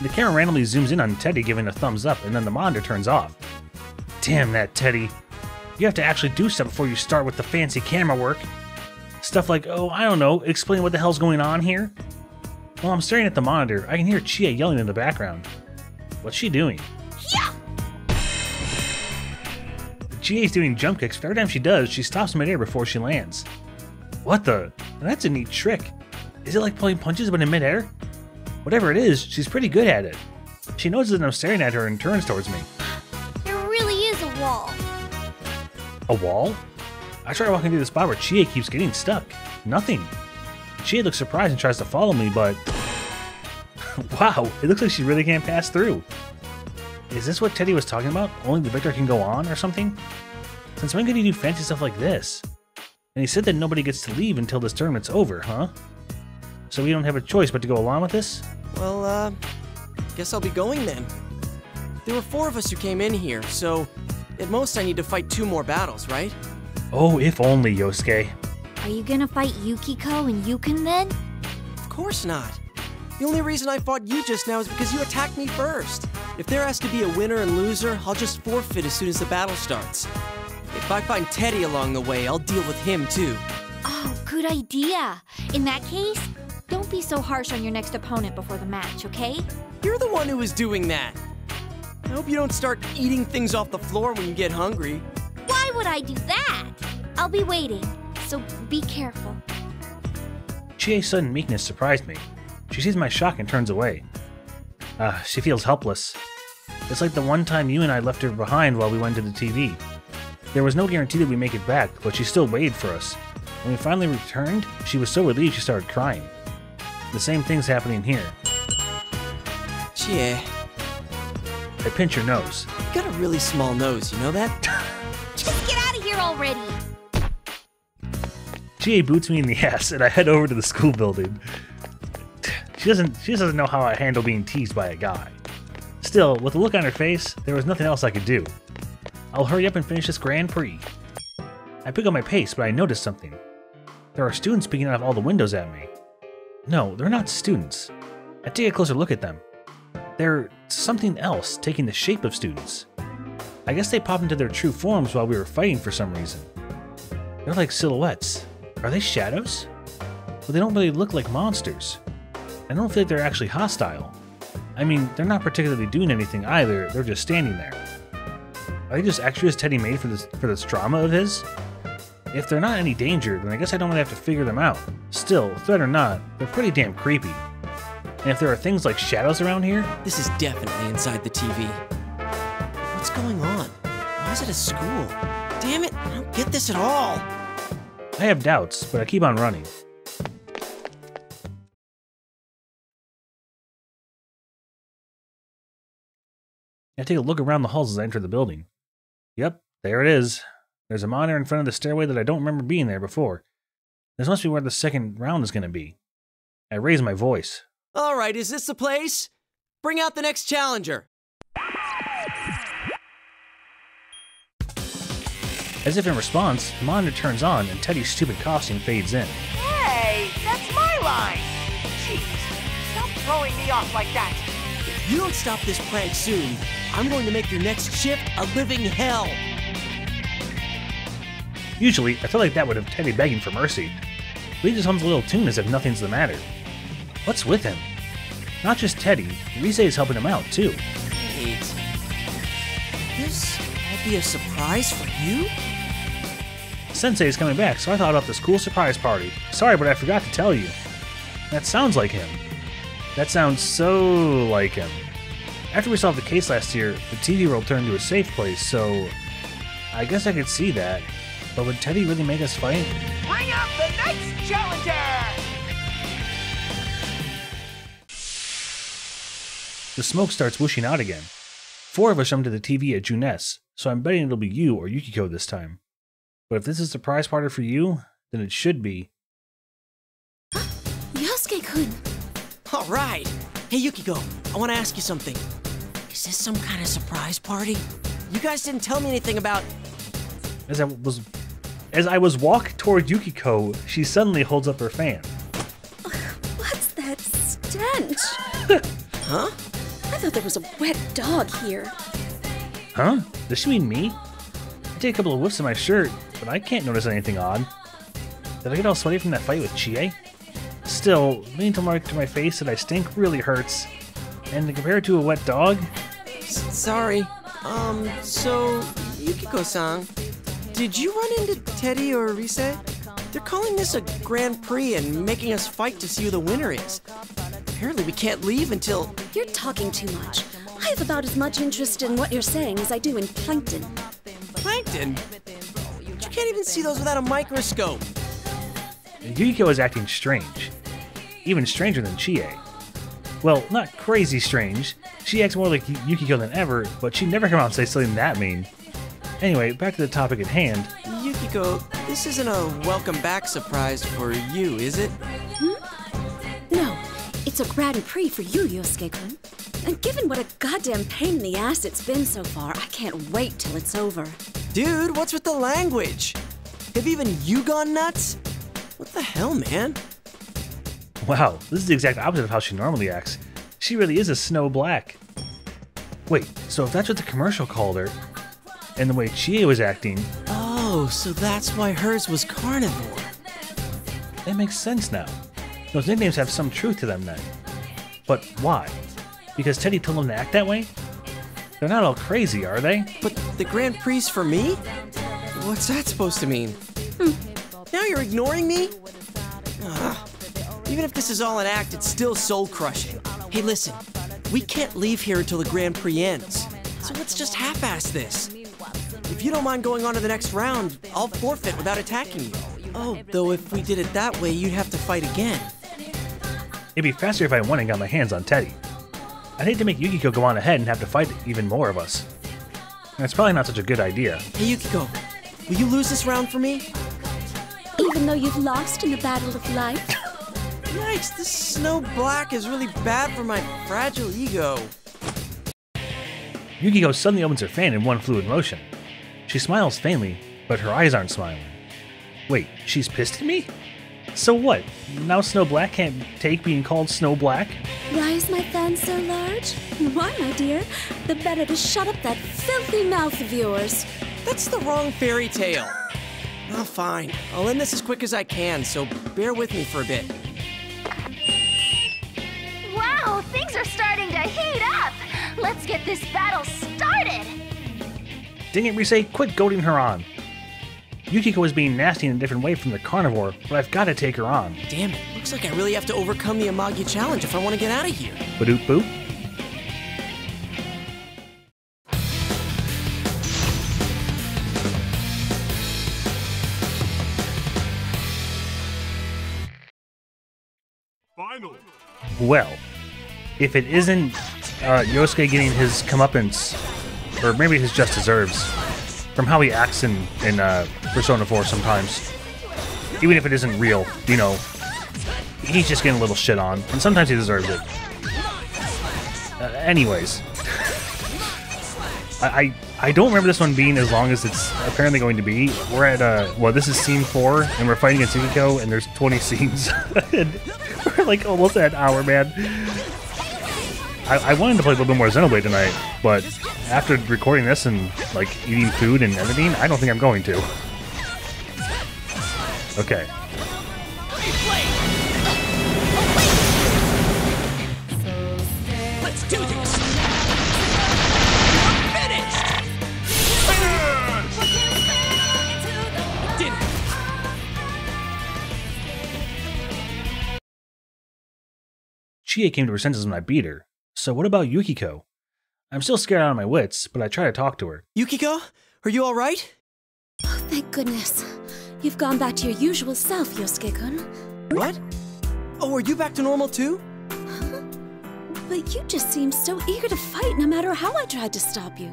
The camera randomly zooms in on Teddy giving a thumbs up, and then the monitor turns off. Damn that, Teddy. You have to actually do stuff before you start with the fancy camera work. Stuff like, oh, I don't know, explain what the hell's going on here? While I'm staring at the monitor, I can hear Chie yelling in the background. What's she doing? Yeah! Chie's doing jump kicks, but every time she does, she stops midair before she lands. What the? That's a neat trick. Is it like pulling punches but in midair? Whatever it is, she's pretty good at it. She notices that I'm staring at her and turns towards me. There really is a wall. A wall? I try walking through the spot where Chie keeps getting stuck. Nothing. Chie looks surprised and tries to follow me, but... wow, it looks like she really can't pass through. Is this what Teddy was talking about? Only the victor can go on or something? Since when could he do fancy stuff like this? And he said that nobody gets to leave until this tournament's over, huh? So we don't have a choice but to go along with this? Well, guess I'll be going then. There were 4 of us who came in here, so at most I need to fight 2 more battles, right? Oh, if only, Yosuke. Are you gonna fight Yukiko and Yukon then? Of course not. The only reason I fought you just now is because you attacked me first. If there has to be a winner and loser, I'll just forfeit as soon as the battle starts. If I find Teddy along the way, I'll deal with him too. Oh, good idea. In that case, don't be so harsh on your next opponent before the match, okay? You're the one who is doing that. I hope you don't start eating things off the floor when you get hungry. Why would I do that? I'll be waiting, so be careful. Chie's sudden meekness surprised me. She sees my shock and turns away. She feels helpless. It's like the one time you and I left her behind while we went to the TV. There was no guarantee that we'd make it back, but she still waited for us. When we finally returned, she was so relieved she started crying. The same thing's happening here. Chie. I pinch her nose. You've got a really small nose, you know that? Just get out of here already! Chie boots me in the ass and I head over to the school building. She doesn't know how I handle being teased by a guy. Still, with the look on her face, there was nothing else I could do. I'll hurry up and finish this Grand Prix. I pick up my pace, but I notice something. There are students peeking out of all the windows at me. No, they're not students. I take a closer look at them. They're something else, taking the shape of students. I guess they popped into their true forms while we were fighting for some reason. They're like silhouettes. Are they shadows? But they don't really look like monsters. I don't feel like they're actually hostile. I mean, they're not particularly doing anything either, they're just standing there. Are they just extras Teddy made for this drama of his? If they're not any danger, then I guess I don't really have to figure them out. Still, threat or not, they're pretty damn creepy. And if there are things like shadows around here... This is definitely inside the TV. What's going on? Why is it a school? Damn it, I don't get this at all. I have doubts, but I keep on running. I take a look around the halls as I enter the building. Yep, there it is. There's a monitor in front of the stairway that I don't remember being there before. This must be where the second round is going to be. I raise my voice. All right, is this the place? Bring out the next challenger. As if in response, the monitor turns on and Teddy's stupid costume fades in. Hey, that's my line! Jeez, stop throwing me off like that! If you don't stop this prank soon, I'm going to make your next shift a living hell! Usually, I feel like that would have Teddy begging for mercy. But he just hums a little tune as if nothing's the matter. What's with him? Not just Teddy, Rise is helping him out, too. Wait. This might be a surprise for you? Sensei's coming back, so I thought about this cool surprise party. Sorry, but I forgot to tell you. That sounds like him. That sounds so like him. After we solved the case last year, the TV world turned to a safe place, so... I guess I could see that. But would Teddy really make us fight? Bring up the next challenger! The smoke starts whooshing out again. Four of us come to the TV at Junes, so I'm betting it'll be you or Yukiko this time. But if this is a surprise party for you, then it should be... Yosuke-kun! Alright! Hey Yukiko, I want to ask you something. Is this some kind of surprise party? You guys didn't tell me anything about... As I was walking toward Yukiko, she suddenly holds up her fan. What's that stench? Huh? I thought there was a wet dog here. Huh? Does she mean me? I take a couple of whiffs of my shirt, but I can't notice anything odd. Did I get all sweaty from that fight with Chie? Still, leaning to my face that I stink really hurts. And to compare it to a wet dog? Sorry. So, Yukiko-san... Did you run into Teddy or Risette? They're calling this a Grand Prix and making us fight to see who the winner is. Apparently we can't leave until... You're talking too much. I have about as much interest in what you're saying as I do in plankton. Plankton? But you can't even see those without a microscope. Yukiko is acting strange. Even stranger than Chie. Well, not crazy strange. She acts more like Yukiko than ever, but she'd never come out and say something that mean. Anyway, back to the topic at hand. Yukiko, this isn't a welcome back surprise for you, is it? Hmm? No, it's a Grand Prix for you, Yosuke-kun. And given what a goddamn pain in the ass it's been so far, I can't wait till it's over. Dude, what's with the language? Have even you gone nuts? What the hell, man? Wow, this is the exact opposite of how she normally acts. She really is a snow black. Wait, so if that's what the commercial called her, and the way Chie was acting... Oh, so that's why hers was carnivore. That makes sense now. Those nicknames have some truth to them then. But why? Because Teddy told them to act that way? They're not all crazy, are they? But the Grand Prix for me? What's that supposed to mean? Now you're ignoring me? Ugh. Even if this is all an act, it's still soul-crushing. Hey, listen. We can't leave here until the Grand Prix ends. So let's just half-ass this. If you don't mind going on to the next round, I'll forfeit without attacking you. Oh, though if we did it that way, you'd have to fight again. It'd be faster if I won and got my hands on Teddy. I'd hate to make Yukiko go on ahead and have to fight even more of us. And it's probably not such a good idea. Hey, Yukiko. Will you lose this round for me? Even though you've lost in the battle of life? Yikes, this snow black is really bad for my fragile ego. Yukiko suddenly opens her fan in one fluid motion. She smiles faintly, but her eyes aren't smiling. Wait, she's pissed at me? So what? Now Snow Black can't take being called Snow Black? Why is my fan so large? Why, my dear? The better to shut up that filthy mouth of yours. That's the wrong fairy tale. Oh, fine. I'll end this as quick as I can, so bear with me for a bit. Wow, things are starting to heat up! Let's get this battle started! Dang it, Risette, quit goading her on. Yukiko is being nasty in a different way from the carnivore, but I've got to take her on. Damn it, looks like I really have to overcome the Amagi challenge if I want to get out of here. Badoop boop. Well, if it isn't Yosuke getting his comeuppance, or maybe his just deserves, from how he acts in Persona 4 sometimes, even if it isn't real, you know, he's just getting a little shit on, and sometimes he deserves it. Anyways, I don't remember this one being as long as it's apparently going to be. We're at, well, this is scene 4, and we're fighting against Yukiko, and there's 20 scenes. And we're like almost at an hour, man. I wanted to play a little bit more Xenoblade tonight, but after recording this and like eating food and everything, I don't think I'm going to. Okay. Let's do this. We're finished. Did it. Chie came to her senses when I beat her. So what about Yukiko? I'm still scared out of my wits, but I try to talk to her. Yukiko? Are you alright? Oh, thank goodness. You've gone back to your usual self, Yosuke-kun. What? Oh, are you back to normal too? Huh? But you just seemed so eager to fight no matter how I tried to stop you.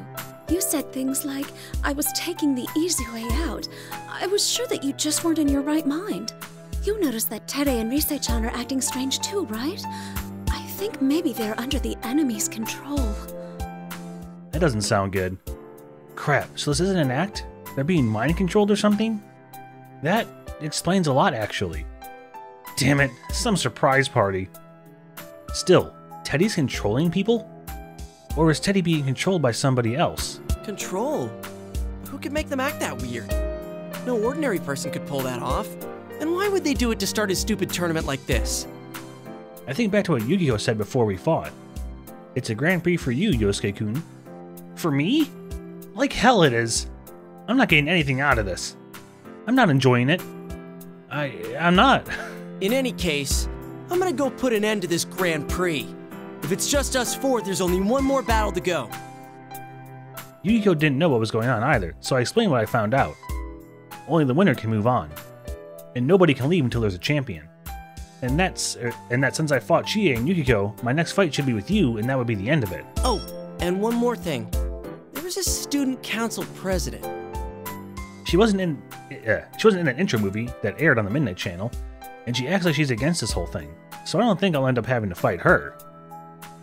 You said things like, I was taking the easy way out. I was sure that you just weren't in your right mind. You noticed that Tere and Risei-chan are acting strange too, right? I think maybe they're under the enemy's control. That doesn't sound good. Crap, so this isn't an act? They're being mind-controlled or something? That explains a lot, actually. Damn it, some surprise party. Still, Teddy's controlling people? Or is Teddy being controlled by somebody else? Control? Who could make them act that weird? No ordinary person could pull that off. And why would they do it to start a stupid tournament like this? I think back to what Yukiko said before we fought. It's a Grand Prix for you, Yosuke-kun. For me? Like hell it is. I'm not getting anything out of this. I'm not enjoying it. I'm not. In any case, I'm gonna go put an end to this Grand Prix. If it's just us four, there's only one more battle to go. Yukiko didn't know what was going on either, so I explained what I found out. Only the winner can move on. And nobody can leave until there's a champion. And that since I fought Chie and Yukiko, my next fight should be with you, and that would be the end of it. Oh, and one more thing. There was a student council president. She wasn't in an intro movie that aired on the Midnight Channel, and she acts like she's against this whole thing, so I don't think I'll end up having to fight her.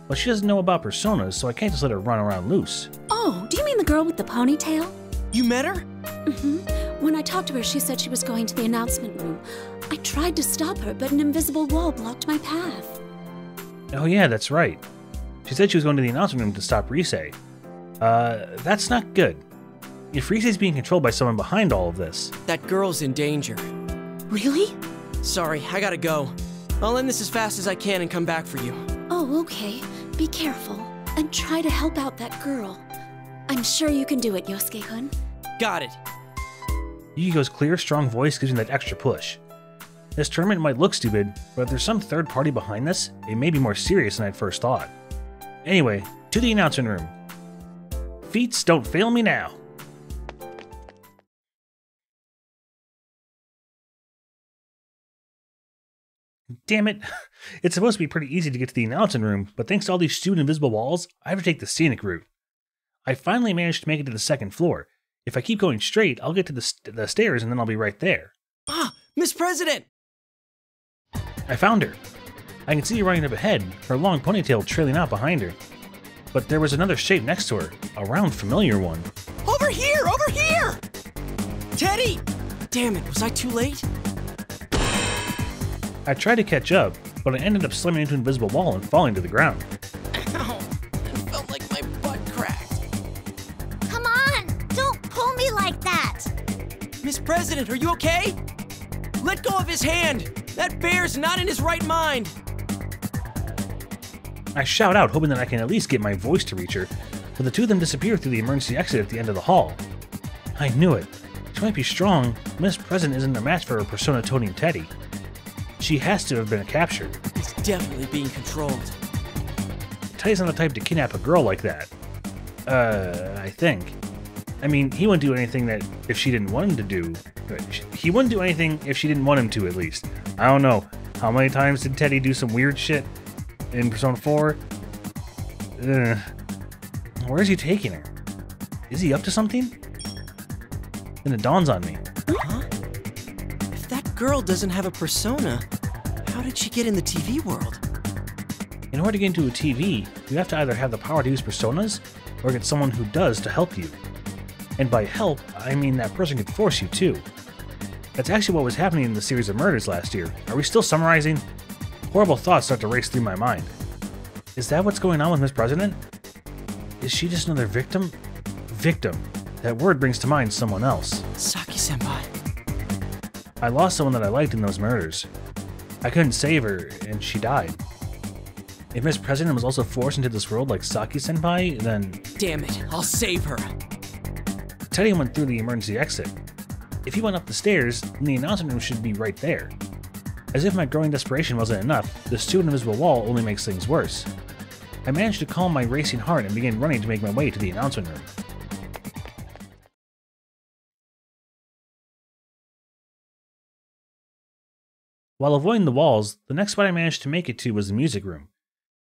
But she doesn't know about personas, so I can't just let her run around loose. Oh, do you mean the girl with the ponytail? You met her? Mm-hmm. When I talked to her, she said she was going to the announcement room. I tried to stop her, but an invisible wall blocked my path. Oh yeah, that's right. She said she was going to the announcement room to stop Risette. That's not good. If Risette's being controlled by someone behind all of this... That girl's in danger. Really? Sorry, I gotta go. I'll end this as fast as I can and come back for you. Oh, okay. Be careful. And try to help out that girl. I'm sure you can do it, Yosuke-hun. Got it. Yukiko's clear, strong voice gives him that extra push. This tournament might look stupid, but if there's some third party behind this, it may be more serious than I'd first thought. Anyway, to the announcement room. Feats don't fail me now. Damn it. It's supposed to be pretty easy to get to the announcement room, but thanks to all these stupid invisible walls, I have to take the scenic route. I finally managed to make it to the second floor. If I keep going straight, I'll get to the stairs and then I'll be right there. Ah, Miss President! I found her. I can see her running up ahead, her long ponytail trailing out behind her. But there was another shape next to her, a round familiar one. Over here! Over here! Teddy! Damn it, was I too late? I tried to catch up, but I ended up slamming into an invisible wall and falling to the ground. Ow! It felt like my butt cracked. Come on! Don't pull me like that! Miss President, are you okay? Let go of his hand! That bear's not in his right mind! I shout out, hoping that I can at least get my voice to reach her, but the two of them disappear through the emergency exit at the end of the hall. I knew it. She might be strong, but Miss President isn't a match for her Persona toting Teddy. She has to have been captured. He's definitely being controlled. Teddy's not the type to kidnap a girl like that. I think. I mean, he wouldn't do anything that if she didn't want him to do. He wouldn't do anything if she didn't want him to, at least. I don't know. How many times did Teddy do some weird shit in Persona 4? Where is he taking her? Is he up to something? Then it dawns on me. Huh? If that girl doesn't have a persona, how did she get in the TV world? In order to get into a TV, you have to either have the power to use personas, or get someone who does to help you. And by help, I mean that person could force you too. That's actually what was happening in the series of murders last year. Are we still summarizing? Horrible thoughts start to race through my mind. Is that what's going on with Miss President? Is she just another victim? Victim. That word brings to mind someone else. Saki-senpai. I lost someone that I liked in those murders. I couldn't save her, and she died. If Miss President was also forced into this world like Saki-senpai, then... Damn it, I'll save her. Teddy went through the emergency exit. If he went up the stairs, then the announcement room should be right there. As if my growing desperation wasn't enough, the stupid invisible wall only makes things worse. I managed to calm my racing heart and began running to make my way to the announcement room. While avoiding the walls, the next spot I managed to make it to was the music room.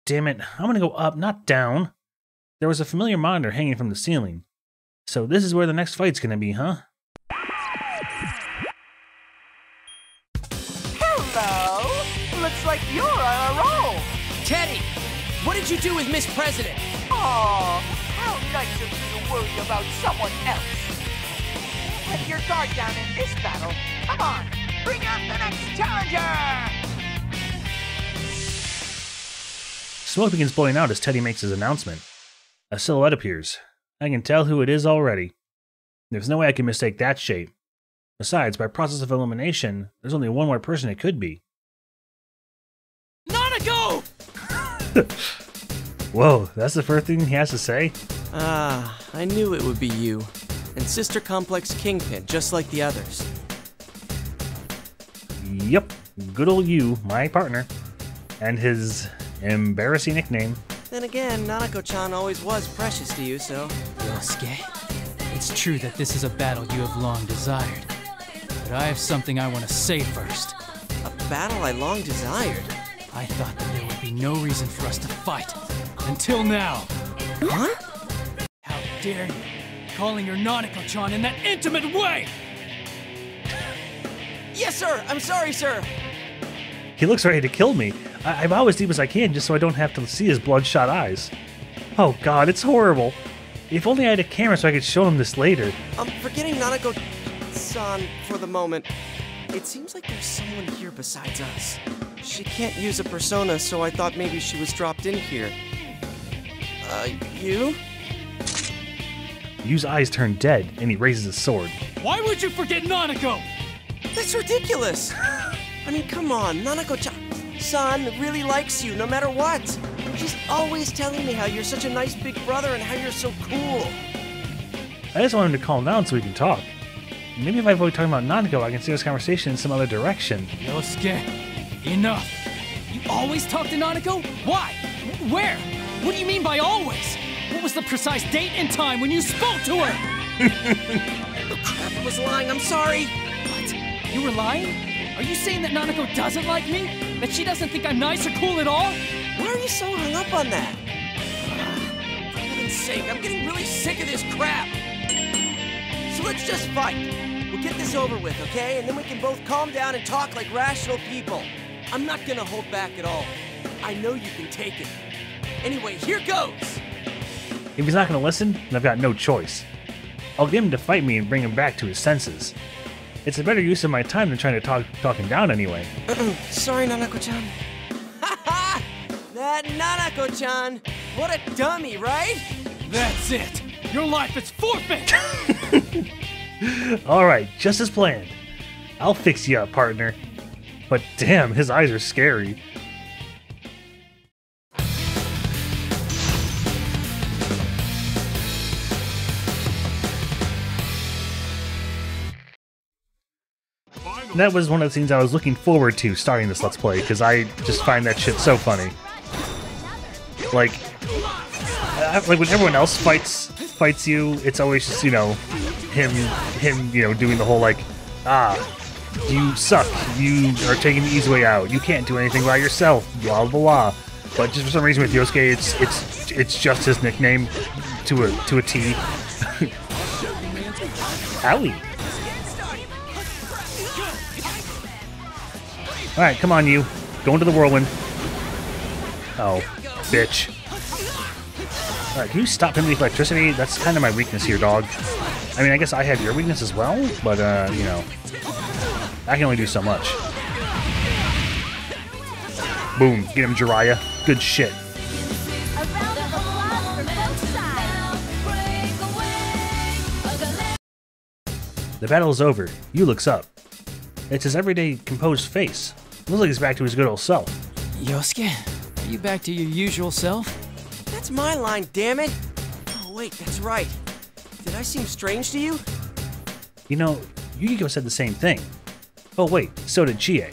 Damn it, I'm gonna go up, not down. There was a familiar monitor hanging from the ceiling. So this is where the next fight's gonna be, huh? Hello! Looks like you're on a roll! Teddy! What did you do with Miss President? Aw, how nice of you to worry about someone else! Put your guard down in this battle! Come on, bring out the next challenger! Smoke begins blowing out as Teddy makes his announcement. A silhouette appears. I can tell who it is already. There's no way I can mistake that shape. Besides, by process of elimination, there's only one more person it could be. Nanako! Whoa, that's the first thing he has to say? Ah, I knew it would be you. And Sister Complex Kingpin, just like the others. Yep, good old you, my partner. And his embarrassing nickname. Then again, Nanako-chan always was precious to you, so... Yosuke, it's true that this is a battle you have long desired. But I have something I want to say first. A battle I long desired? I thought that there would be no reason for us to fight. Until now! Huh? How dare you! Calling your Nanako-chan in that intimate way! Yes, sir! I'm sorry, sir! He looks ready to kill me. I'm always deep as I can just so I don't have to see his bloodshot eyes. Oh god, it's horrible. If only I had a camera so I could show him this later. I'm forgetting Nanako-san for the moment. It seems like there's someone here besides us. She can't use a persona, so I thought maybe she was dropped in here. You? Yu's eyes turn dead, and he raises his sword. Why would you forget Nanako? That's ridiculous! I mean, come on, Nanako-san really likes you, no matter what. She's always telling me how you're such a nice big brother and how you're so cool. I just want him to calm down so we can talk. Maybe if I avoid talking about Nanako, I can steer this conversation in some other direction. Yosuke, enough! You always talk to Nanako? Why? Where? What do you mean by always? What was the precise date and time when you spoke to her? Oh crap, I was lying, I'm sorry! What? You were lying? Are you saying that Nanako doesn't like me? That she doesn't think I'm nice or cool at all? Why are you so hung up on that? For heaven's sake, I'm getting really sick of this crap! So let's just fight. We'll get this over with, okay? And then we can both calm down and talk like rational people. I'm not gonna hold back at all. I know you can take it. Anyway, here goes! If he's not gonna listen, then I've got no choice. I'll get him to fight me and bring him back to his senses. It's a better use of my time than trying to talk him down anyway. Sorry, Nanako-chan. Ha! That Nanako-chan! What a dummy, right? That's it! Your life is forfeit! Alright, just as planned. I'll fix you up, partner. But damn, his eyes are scary. That was one of the things I was looking forward to starting this Let's Play, because I just find that shit so funny. Like when everyone else fights you, it's always just, you know, him, you know, doing the whole like, ah, you suck, you are taking the easy way out, you can't do anything by yourself, blah blah blah. But just for some reason with Yosuke, it's just his nickname to a T. Owie. Alright, come on, you. Go into the whirlwind. Oh, bitch. Alright, can you stop him with electricity? That's kind of my weakness here, dog. I mean, I guess I have your weakness as well, but, you know. I can only do so much. Boom. Get him, Jiraiya. Good shit. The battle is over. Yu looks up. It's his everyday composed face. Looks like he's back to his good old self. Yosuke, are you back to your usual self? That's my line, damn it! Oh wait, that's right. Did I seem strange to you? You know, Yukiko said the same thing. Oh wait, so did Chie.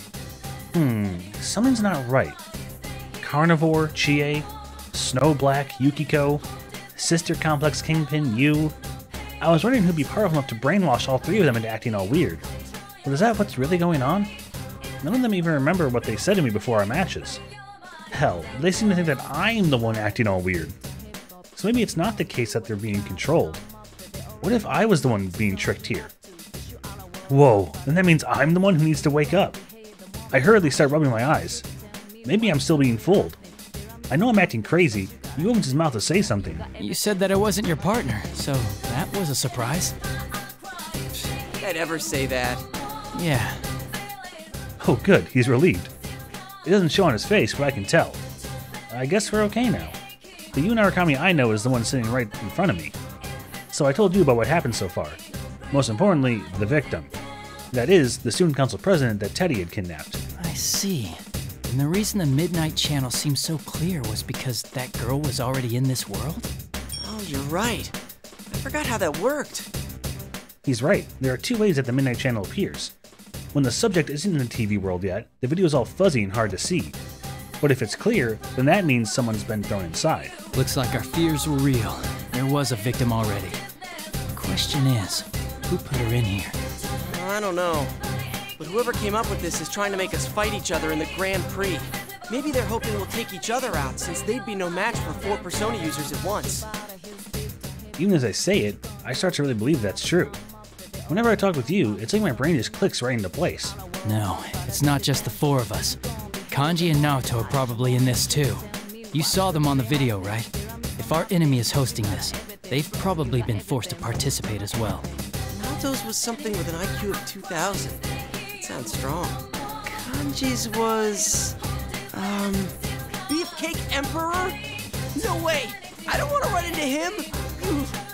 Something's not right. Carnivore, Chie, Snowblack, Yukiko, Sister Complex Kingpin, Yu. I was wondering who'd be powerful enough to brainwash all three of them into acting all weird. But is that what's really going on? None of them even remember what they said to me before our matches. Hell, they seem to think that I'm the one acting all weird. So maybe it's not the case that they're being controlled. What if I was the one being tricked here? Whoa, then that means I'm the one who needs to wake up. I hurriedly start rubbing my eyes. Maybe I'm still being fooled. I know I'm acting crazy. Yu opens his mouth to say something. You said that I wasn't your partner, so that was a surprise. I'd ever say that. Yeah. Oh good, he's relieved. It doesn't show on his face, but I can tell. I guess we're okay now. The Yu Narukami I know is the one sitting right in front of me. So I told you about what happened so far. Most importantly, the victim. That is, the student council president that Teddy had kidnapped. I see. And the reason the Midnight Channel seemed so clear was because that girl was already in this world? Oh, you're right. I forgot how that worked. He's right. There are two ways that the Midnight Channel appears. When the subject isn't in the TV world yet, the video is all fuzzy and hard to see. But if it's clear, then that means someone's been thrown inside. Looks like our fears were real. There was a victim already. The question is, who put her in here? I don't know. But whoever came up with this is trying to make us fight each other in the Grand Prix. Maybe they're hoping we'll take each other out, since they'd be no match for 4 Persona users at once. Even as I say it, I start to really believe that's true. Whenever I talk with Yu, it's like my brain just clicks right into place. No, it's not just the 4 of us. Kanji and Naoto are probably in this too. You saw them on the video, right? If our enemy is hosting this, they've probably been forced to participate as well. Naoto's was something with an IQ of 2,000. It Sounds strong. Kanji's was... Beefcake Emperor? No way! I don't want to run into him!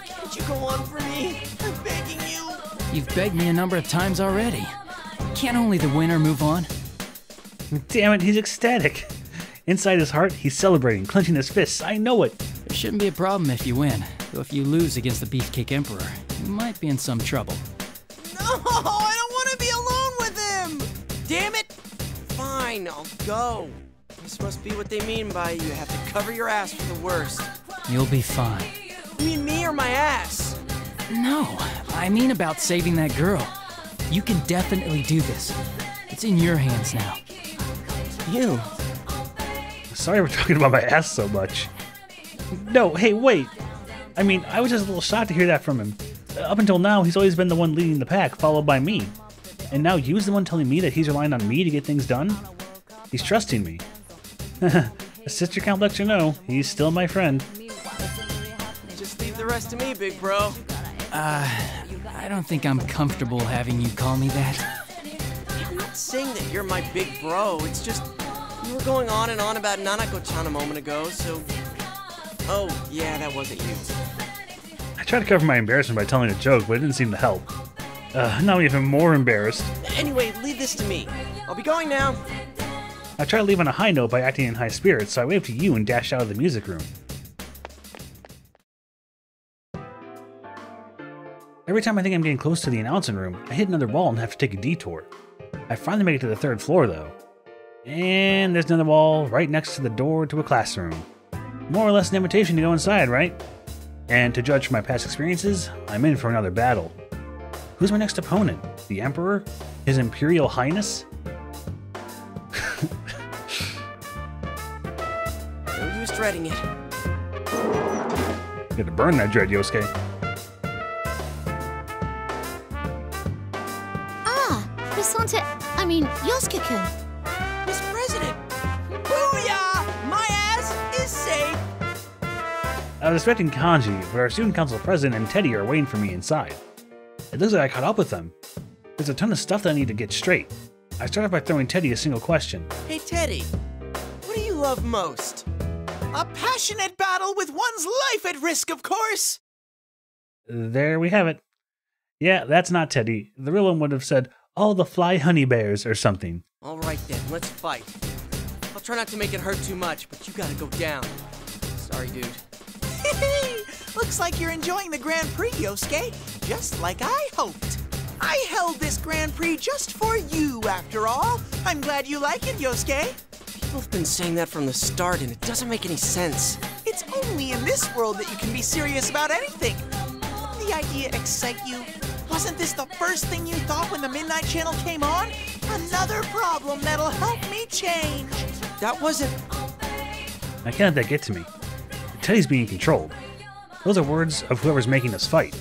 Can't you go on for me? I'm begging you! You've begged me a number of times already. Can't only the winner move on? Damn it, he's ecstatic. Inside his heart, he's celebrating, clenching his fists. I know it. There shouldn't be a problem if you win. Though if you lose against the Beefcake Emperor, you might be in some trouble. No! I don't want to be alone with him! Damn it! Fine, I'll go. This must be what they mean by you have to cover your ass for the worst. You'll be fine. You mean me or my ass? No, I mean about saving that girl. You can definitely do this. It's in your hands now. You. Sorry we're talking about my ass so much. No, hey, wait. I mean, I was just a little shocked to hear that from him. Up until now, he's always been the one leading the pack, followed by me. And now you's the one telling me that he's relying on me to get things done? He's trusting me. A sister can't let you know, he's still my friend. Just leave the rest to me, big bro. I don't think I'm comfortable having you call me that. I'm not saying that you're my big bro, it's just... You were going on and on about Nanako-chan a moment ago, so... Oh, yeah, that wasn't you. I tried to cover my embarrassment by telling a joke, but it didn't seem to help. Now I'm even more embarrassed. Anyway, leave this to me. I'll be going now. I tried to leave on a high note by acting in high spirits, so I waved to you and dashed out of the music room. Every time I think I'm getting close to the announcing room, I hit another wall and have to take a detour. I finally make it to the third floor, though. And there's another wall right next to the door to a classroom. More or less an invitation to go inside, right? And to judge from my past experiences, I'm in for another battle. Who's my next opponent? The Emperor? His Imperial Highness? No use dreading it. You had to burn that dread, Yosuke. Yosuke-kun. Miss President! Booyah! My ass is safe! I was expecting Kanji, but our student council president and Teddy are waiting for me inside. It looks like I caught up with them. There's a ton of stuff that I need to get straight. I started by throwing Teddy a single question. Hey Teddy, what do you love most? A passionate battle with one's life at risk, of course! There we have it. Yeah, that's not Teddy. The real one would have said, all the fly honey bears or something. All right then, let's fight. I'll try not to make it hurt too much, but you gotta go down. Sorry, dude. Looks like you're enjoying the Grand Prix, Yosuke. Just like I hoped. I held this Grand Prix just for you, after all. I'm glad you like it, Yosuke. People have been saying that from the start, and it doesn't make any sense. It's only in this world that you can be serious about anything. Didn't the idea excite you? Wasn't this the first thing you thought when the Midnight Channel came on? Another problem that'll help me change. That wasn't... I can't let that get to me. Teddy's being controlled. Those are words of whoever's making us fight.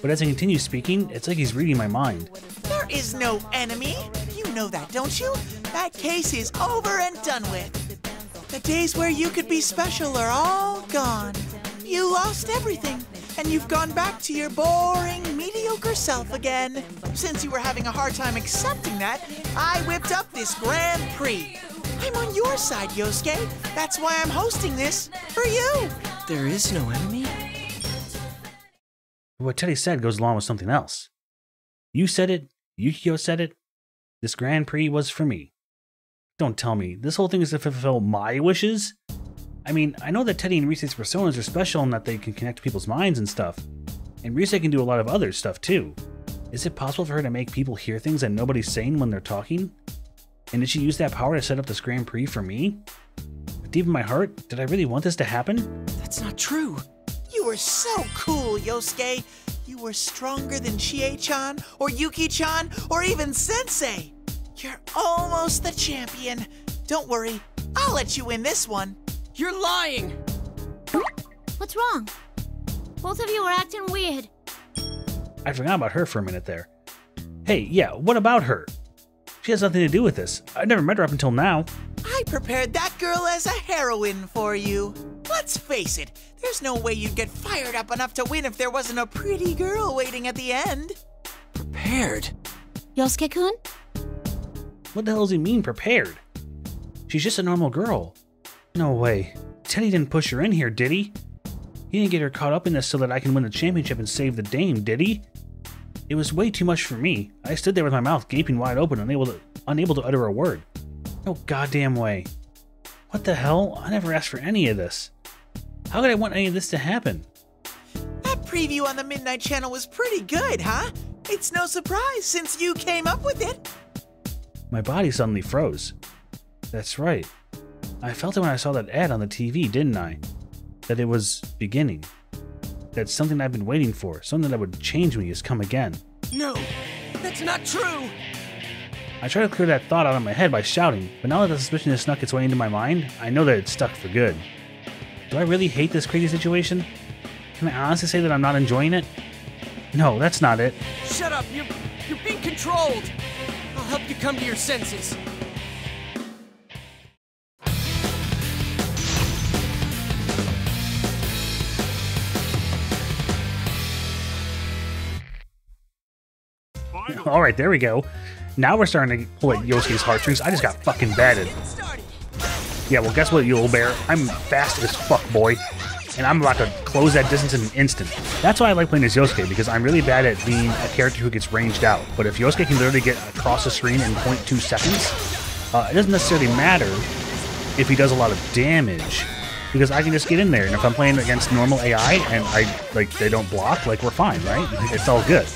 But as I continue speaking, it's like he's reading my mind. There is no enemy. You know that, don't you? That case is over and done with. The days where you could be special are all gone. You lost everything. And you've gone back to your boring, mediocre self again. Since you were having a hard time accepting that, I whipped up this Grand Prix. I'm on your side, Yosuke. That's why I'm hosting this for you. There is no enemy. What Teddy said goes along with something else. You said it. Yukiko said it. This Grand Prix was for me. Don't tell me. This whole thing is to fulfill my wishes? I mean, I know that Teddy and Risette's personas are special and that they can connect to people's minds and stuff. And Risette can do a lot of other stuff too. Is it possible for her to make people hear things that nobody's saying when they're talking? And did she use that power to set up this Grand Prix for me? Deep in my heart, did I really want this to happen? That's not true. You were so cool, Yosuke. You were stronger than Chie-chan, or Yuki-chan, or even Sensei. You're almost the champion. Don't worry, I'll let you win this one. You're lying! What's wrong? Both of you are acting weird. I forgot about her for a minute there. Hey, yeah, what about her? She has nothing to do with this. I've never met her up until now. I prepared that girl as a heroine for you. Let's face it, there's no way you'd get fired up enough to win if there wasn't a pretty girl waiting at the end. Prepared? Yosuke-kun? What the hell does he mean, prepared? She's just a normal girl. No way. Teddy didn't push her in here, did he? He didn't get her caught up in this so that I can win the championship and save the dame, did he? It was way too much for me. I stood there with my mouth gaping wide open, unable to utter a word. No goddamn way. What the hell? I never asked for any of this. How could I want any of this to happen? That preview on the Midnight Channel was pretty good, huh? It's no surprise since you came up with it. My body suddenly froze. That's right. I felt it when I saw that ad on the TV, didn't I? That it was beginning. That something I've been waiting for, something that would change me, has come again. No, that's not true! I tried to clear that thought out of my head by shouting, but now that the suspicion has snuck its way into my mind, I know that it's stuck for good. Do I really hate this crazy situation? Can I honestly say that I'm not enjoying it? No, that's not it. Shut up, you're being controlled! I'll help you come to your senses. Alright, there we go. Now we're starting to pull at Yosuke's heartstrings. I just got fucking batted. Yeah, well, guess what, you old bear? I'm fast as fuck, boy. And I'm about to close that distance in an instant. That's why I like playing as Yosuke, because I'm really bad at being a character who gets ranged out. But if Yosuke can literally get across the screen in 0.2 seconds, it doesn't necessarily matter if he does a lot of damage, because I can just get in there. And if I'm playing against normal AI and they don't block, we're fine, right? It's all good.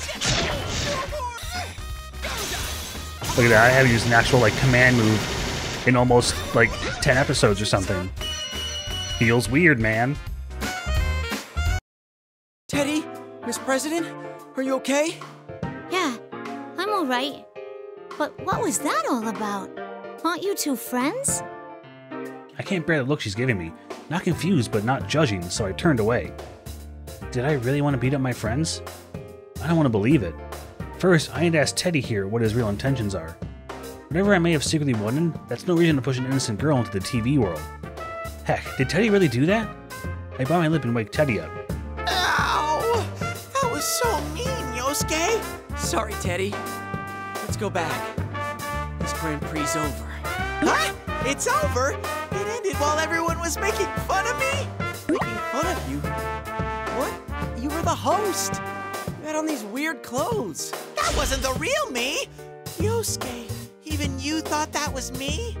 Look at that, I haven't used an actual, command move in almost, 10 episodes or something. Feels weird, man. Teddy? Miss President? Are you okay? Yeah, I'm alright. But what was that all about? Aren't you two friends? I can't bear the look she's giving me. Not confused, but not judging, so I turned away. Did I really want to beat up my friends? I don't want to believe it. First, I need to ask Teddy here what his real intentions are. Whatever I may have secretly wanted, that's no reason to push an innocent girl into the TV world. Heck, did Teddy really do that? I bite my lip and wake Teddy up. Ow! That was so mean, Yosuke! Sorry, Teddy. Let's go back. This Grand Prix's over. What? It's over? It ended while everyone was making fun of me? Making fun of you? What? You were the host! You had on these weird clothes. That wasn't the real me! Yosuke, even you thought that was me?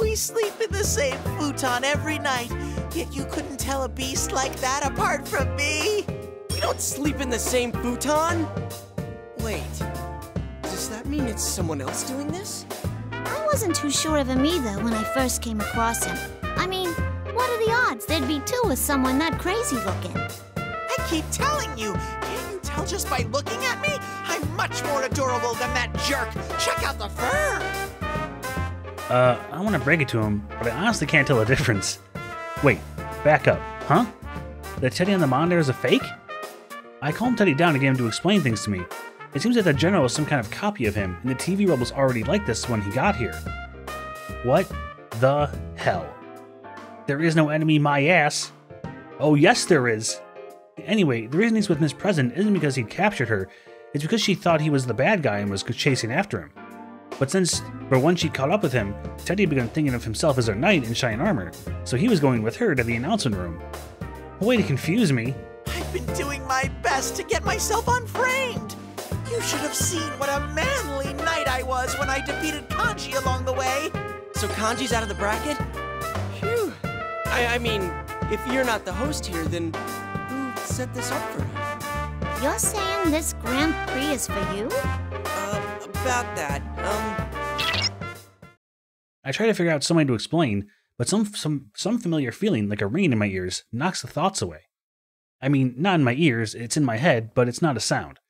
We sleep in the same futon every night, yet you couldn't tell a beast like that apart from me! We don't sleep in the same futon? Wait, does that mean it's someone else doing this? I wasn't too sure of him either when I first came across him. I mean, what are the odds there'd be two with someone that crazy looking? I keep telling you! Can't you tell just by looking at me? I'm much more adorable than that jerk! Check out the fur! I want to break it to him, but I honestly can't tell the difference. Wait, back up, huh? The Teddy on the monitor is a fake? I calmed Teddy down to get him to explain things to me. It seems that the general was some kind of copy of him, and the TV world was already like this when he got here. What the hell? There is no enemy, my ass! Oh yes there is! Anyway, the reason he's with Miss President isn't because he captured her, it's because she thought he was the bad guy and was chasing after him. But once she caught up with him, Teddy began thinking of himself as a knight in shine armor, so he was going with her to the announcement room. A way to confuse me. I've been doing my best to get myself unframed! You should have seen what a manly knight I was when I defeated Kanji along the way! So Kanji's out of the bracket? Phew. I mean, if you're not the host here, then... set this up for me. You're saying this Grand Prix is for you? About that, I try to figure out some way to explain, but some familiar feeling, like a ringing in my ears, knocks the thoughts away. I mean, not in my ears, it's in my head, but it's not a sound.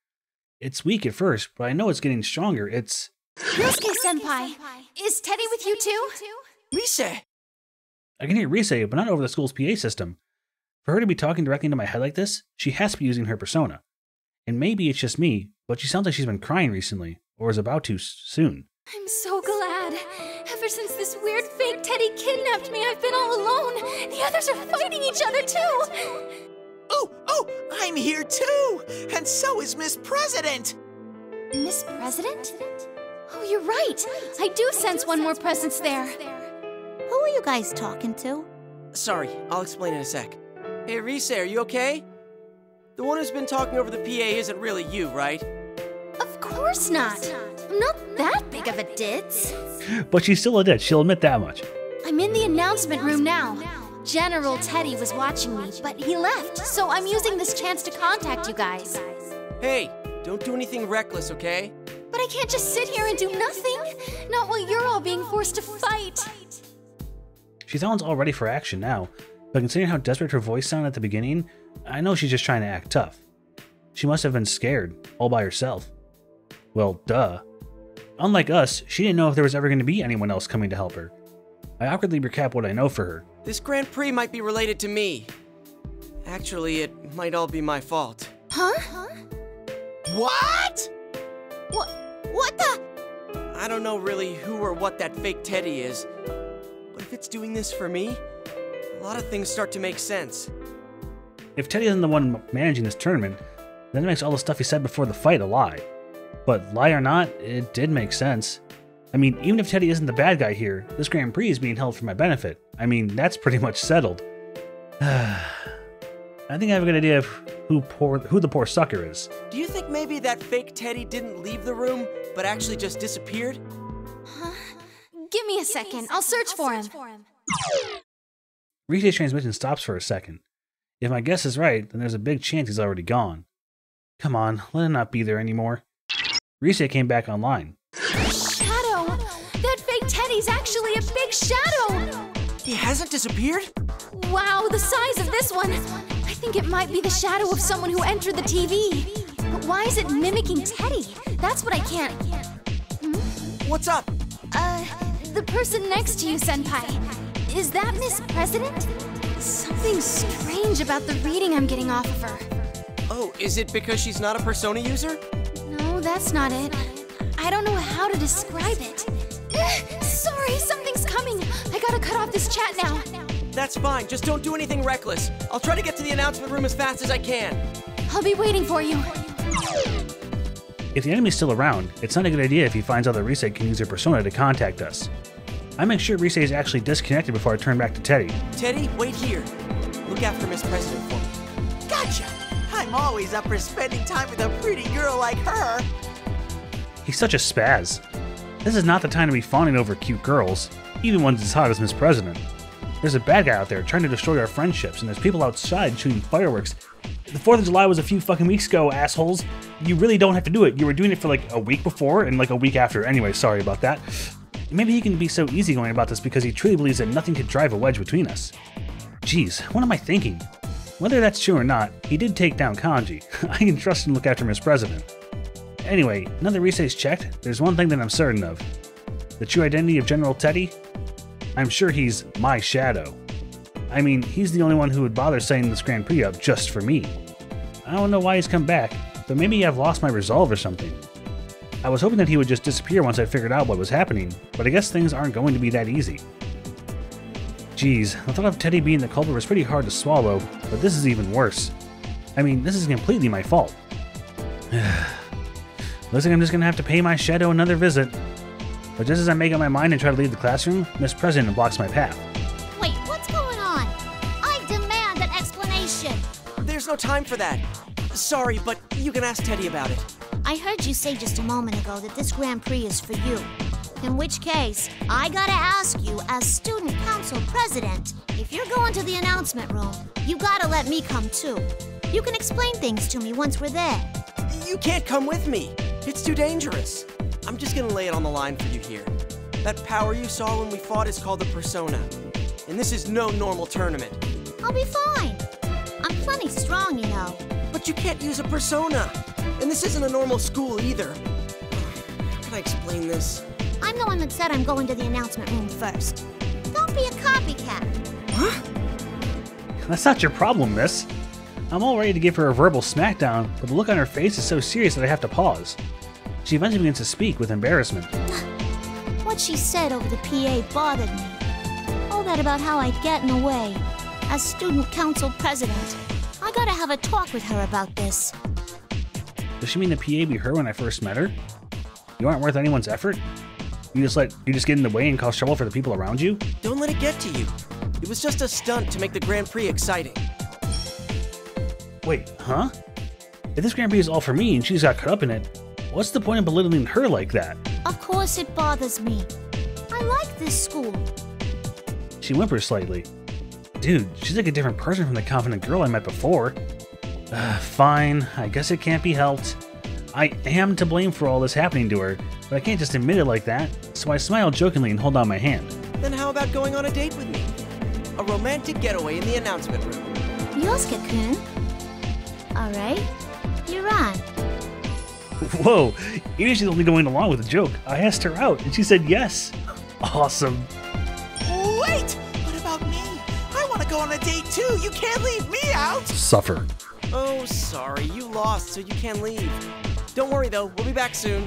It's weak at first, but I know it's getting stronger, it's... Yosuke-senpai! Is Teddy with you too? Rise! I can hear Rise, but not over the school's PA system. For her to be talking directly into my head like this, she has to be using her persona. And maybe it's just me, but she sounds like she's been crying recently, or is about to soon. I'm so glad. Ever since this weird fake Teddy kidnapped me, I've been all alone. The others are fighting each other too. Oh, I'm here too. And so is Miss President. Miss President? Oh, you're right! I do sense one more presence there. Who are you guys talking to? Sorry, I'll explain in a sec. Hey, Rise, are you okay? The one who's been talking over the PA isn't really you, right? Of course not! I'm not that big of a ditz. But she's still a ditz, she'll admit that much. I'm in the announcement room now. General Teddy was watching me, but he left, so I'm using this chance to contact you guys. Hey, don't do anything reckless, okay? But I can't just sit here and do nothing! Not while you're all being forced to fight! She sounds all ready for action now, but considering how desperate her voice sounded at the beginning, I know she's just trying to act tough. She must have been scared, all by herself. Well, duh. Unlike us, she didn't know if there was ever going to be anyone else coming to help her. I awkwardly recap what I know for her. This Grand Prix might be related to me. Actually, it might all be my fault. Huh? What? What the? I don't know really who or what that fake Teddy is, but if it's doing this for me, a lot of things start to make sense. If Teddy isn't the one managing this tournament, then it makes all the stuff he said before the fight a lie. But lie or not, it did make sense. I mean, even if Teddy isn't the bad guy here, this Grand Prix is being held for my benefit. I mean, that's pretty much settled. I think I have a good idea of who the poor sucker is. Do you think maybe that fake Teddy didn't leave the room, but actually just disappeared? Huh? Give me a second. I'll search for him. Rita's transmission stops for a second. If my guess is right, then there's a big chance he's already gone. Come on, let him not be there anymore. Rise came back online. Shadow! That fake Teddy's actually a big shadow! He hasn't disappeared? Wow, the size of this one! I think it might be the shadow of someone who entered the TV. But why is it mimicking Teddy? That's what I can't... Hmm? What's up? The person next to you, Senpai. Is that Miss President? Something strange about the reading I'm getting off of her. Oh, is it because she's not a Persona user? No, that's not it. I don't know how to describe it. Sorry, something's coming. I gotta cut off this chat now. That's fine, just don't do anything reckless. I'll try to get to the announcement room as fast as I can. I'll be waiting for you. If the enemy's still around, it's not a good idea if he finds out that Rise can use her persona to contact us. I make sure Rise is actually disconnected before I turn back to Teddy. Teddy, wait here. Look after Miss President for me. Gotcha! I'm always up for spending time with a pretty girl like her. He's such a spaz. This is not the time to be fawning over cute girls, even ones as hot as Miss President. There's a bad guy out there trying to destroy our friendships, and there's people outside shooting fireworks. The 4th of July was a few fucking weeks ago, assholes. You really don't have to do it. You were doing it for like a week before and like a week after. Anyway, sorry about that. Maybe he can be so easygoing about this because he truly believes that nothing could drive a wedge between us. Jeez, what am I thinking? Whether that's true or not, he did take down Kanji. I can trust him to look after Miss President. Anyway, now that Rise's checked, there's one thing that I'm certain of. The true identity of General Teddy? I'm sure he's my shadow. I mean, he's the only one who would bother setting this Grand Prix up just for me. I don't know why he's come back, but maybe I've lost my resolve or something. I was hoping that he would just disappear once I figured out what was happening, but I guess things aren't going to be that easy. Jeez, the thought of Teddy being the culprit was pretty hard to swallow, but this is even worse. I mean, this is completely my fault. Looks like I'm just gonna have to pay my shadow another visit. But just as I make up my mind and try to leave the classroom, Miss President blocks my path. Wait, what's going on? I demand an explanation! There's no time for that. Sorry, but you can ask Teddy about it. I heard you say just a moment ago that this Grand Prix is for you. In which case, I gotta ask you, as Student Council President, if you're going to the announcement room, you gotta let me come too. You can explain things to me once we're there. You can't come with me. It's too dangerous. I'm just gonna lay it on the line for you here. That power you saw when we fought is called the Persona. And this is no normal tournament. I'll be fine. I'm plenty strong, you know. But you can't use a Persona. And this isn't a normal school either. How can I explain this? I'm the one that said I'm going to the announcement room first. Don't be a copycat. Huh? That's not your problem, miss. I'm all ready to give her a verbal smackdown, but the look on her face is so serious that I have to pause. She eventually begins to speak with embarrassment. What she said over the PA bothered me. All that about how I'd gotten away. As Student Council President, I gotta have a talk with her about this. Does she mean the PA be her when I first met her? You aren't worth anyone's effort? You just get in the way and cause trouble for the people around you? Don't let it get to you. It was just a stunt to make the Grand Prix exciting. Wait, huh? If this Grand Prix is all for me and she's got caught up in it, what's the point of belittling her like that? Of course it bothers me. I like this school. She whimpers slightly. Dude, she's like a different person from the confident girl I met before. Fine, I guess it can't be helped. I am to blame for all this happening to her, but I can't just admit it like that, so I smile jokingly and hold out my hand. Then how about going on a date with me? A romantic getaway in the announcement room. Yosuke-kun? Alright, you're on. Whoa, even if she's only going along with a joke, I asked her out and she said yes. Awesome. Wait, what about me? I want to go on a date too, you can't leave me out! Suffer. Oh, sorry, you lost so you can't leave. Don't worry though, we'll be back soon.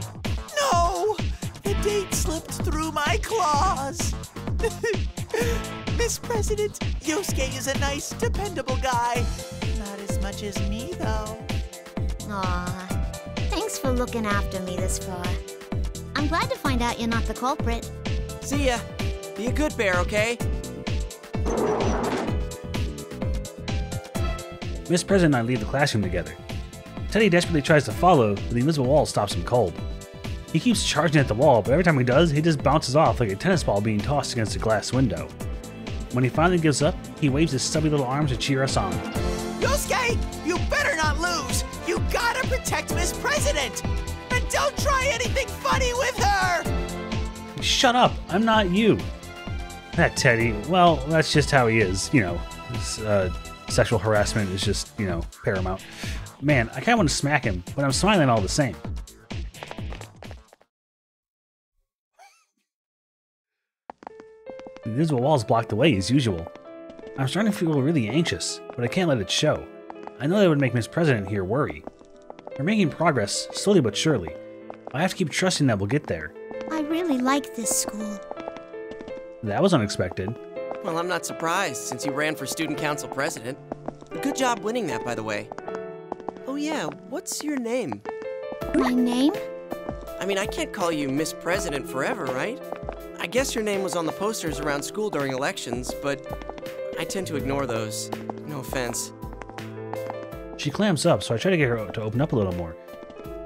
No! The date slipped through my claws! Miss President, Yosuke is a nice, dependable guy. Not as much as me, though. Aw, thanks for looking after me this far. I'm glad to find out you're not the culprit. See ya. Be a good bear, okay? Miss President and I leave the classroom together. Teddy desperately tries to follow, but the invisible wall stops him cold. He keeps charging at the wall, but every time he does, he just bounces off like a tennis ball being tossed against a glass window. When he finally gives up, he waves his stubby little arms to cheer us on. Yosuke, you better not lose! You gotta protect Miss President! And don't try anything funny with her! Shut up, I'm not you. That Teddy, well, that's just how he is, you know. His, sexual harassment is just, you know, paramount. Man, I kinda wanna smack him, but I'm smiling all the same. The invisible wall is blocked away as usual. I'm starting to feel really anxious, but I can't let it show. I know that would make Miss President here worry. We're making progress, slowly but surely. I have to keep trusting that we'll get there. I really like this school. That was unexpected. Well, I'm not surprised since you ran for student council president. Good job winning that, by the way. Oh yeah, what's your name? My name? I mean, I can't call you Miss President forever, right? I guess your name was on the posters around school during elections, but I tend to ignore those. No offense. She clamps up, so I try to get her to open up a little more.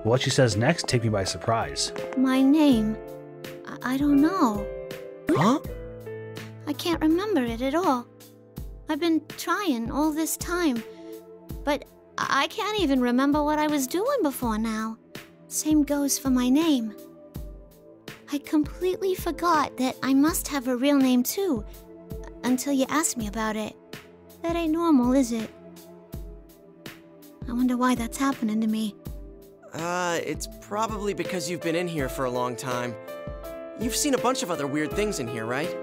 What she says next takes me by surprise. My name? I don't know. Huh? I can't remember it at all. I've been trying all this time, but I can't even remember what I was doing before now. Same goes for my name. I completely forgot that I must have a real name too, until you asked me about it. That ain't normal, is it? I wonder why that's happening to me. It's probably because you've been in here for a long time. You've seen a bunch of other weird things in here, right?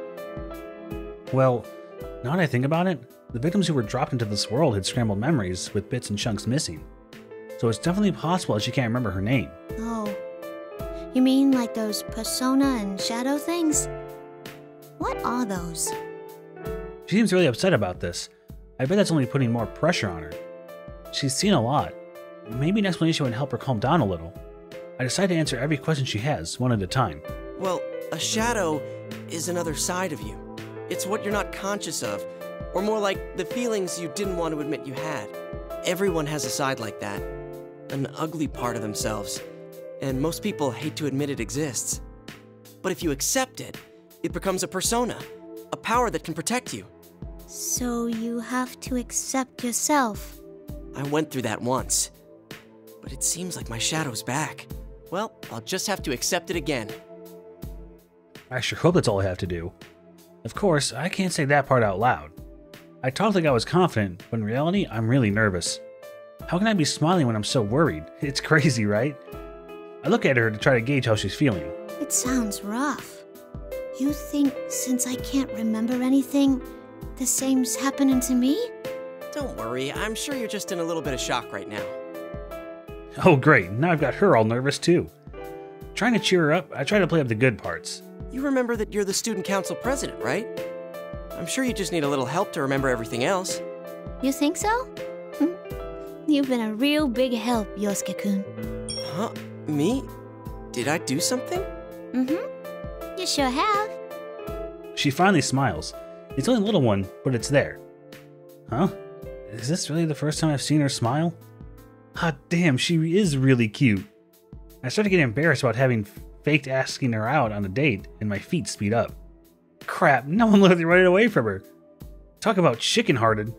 Well, now that I think about it, the victims who were dropped into this world had scrambled memories with bits and chunks missing. So it's definitely possible that she can't remember her name. Oh. You mean like those Persona and Shadow things? What are those? She seems really upset about this. I bet that's only putting more pressure on her. She's seen a lot. Maybe an explanation would help her calm down a little. I decide to answer every question she has, one at a time. Well, a shadow is another side of you. It's what you're not conscious of, or more like the feelings you didn't want to admit you had. Everyone has a side like that, an ugly part of themselves. And most people hate to admit it exists. But if you accept it, it becomes a persona, a power that can protect you. So you have to accept yourself. I went through that once, but it seems like my shadow's back. Well, I'll just have to accept it again. I sure hope that's all I have to do. Of course, I can't say that part out loud. I talked like I was confident, but in reality, I'm really nervous. How can I be smiling when I'm so worried? It's crazy, right? I look at her to try to gauge how she's feeling. It sounds rough. You think since I can't remember anything, the same's happening to me? Don't worry, I'm sure you're just in a little bit of shock right now. Oh great, now I've got her all nervous too. Trying to cheer her up, I try to play up the good parts. You remember that you're the student council president, right? I'm sure you just need a little help to remember everything else. You think so? You've been a real big help, Yosuke-kun. Huh? Me? Did I do something? Mm-hmm. You sure have. She finally smiles. It's only a little one, but it's there. Huh? Is this really the first time I've seen her smile? Ah, damn, she is really cute. I start to get embarrassed about having faked asking her out on a date, and my feet speed up. Crap, no one literally ran away from her. Talk about chicken-hearted.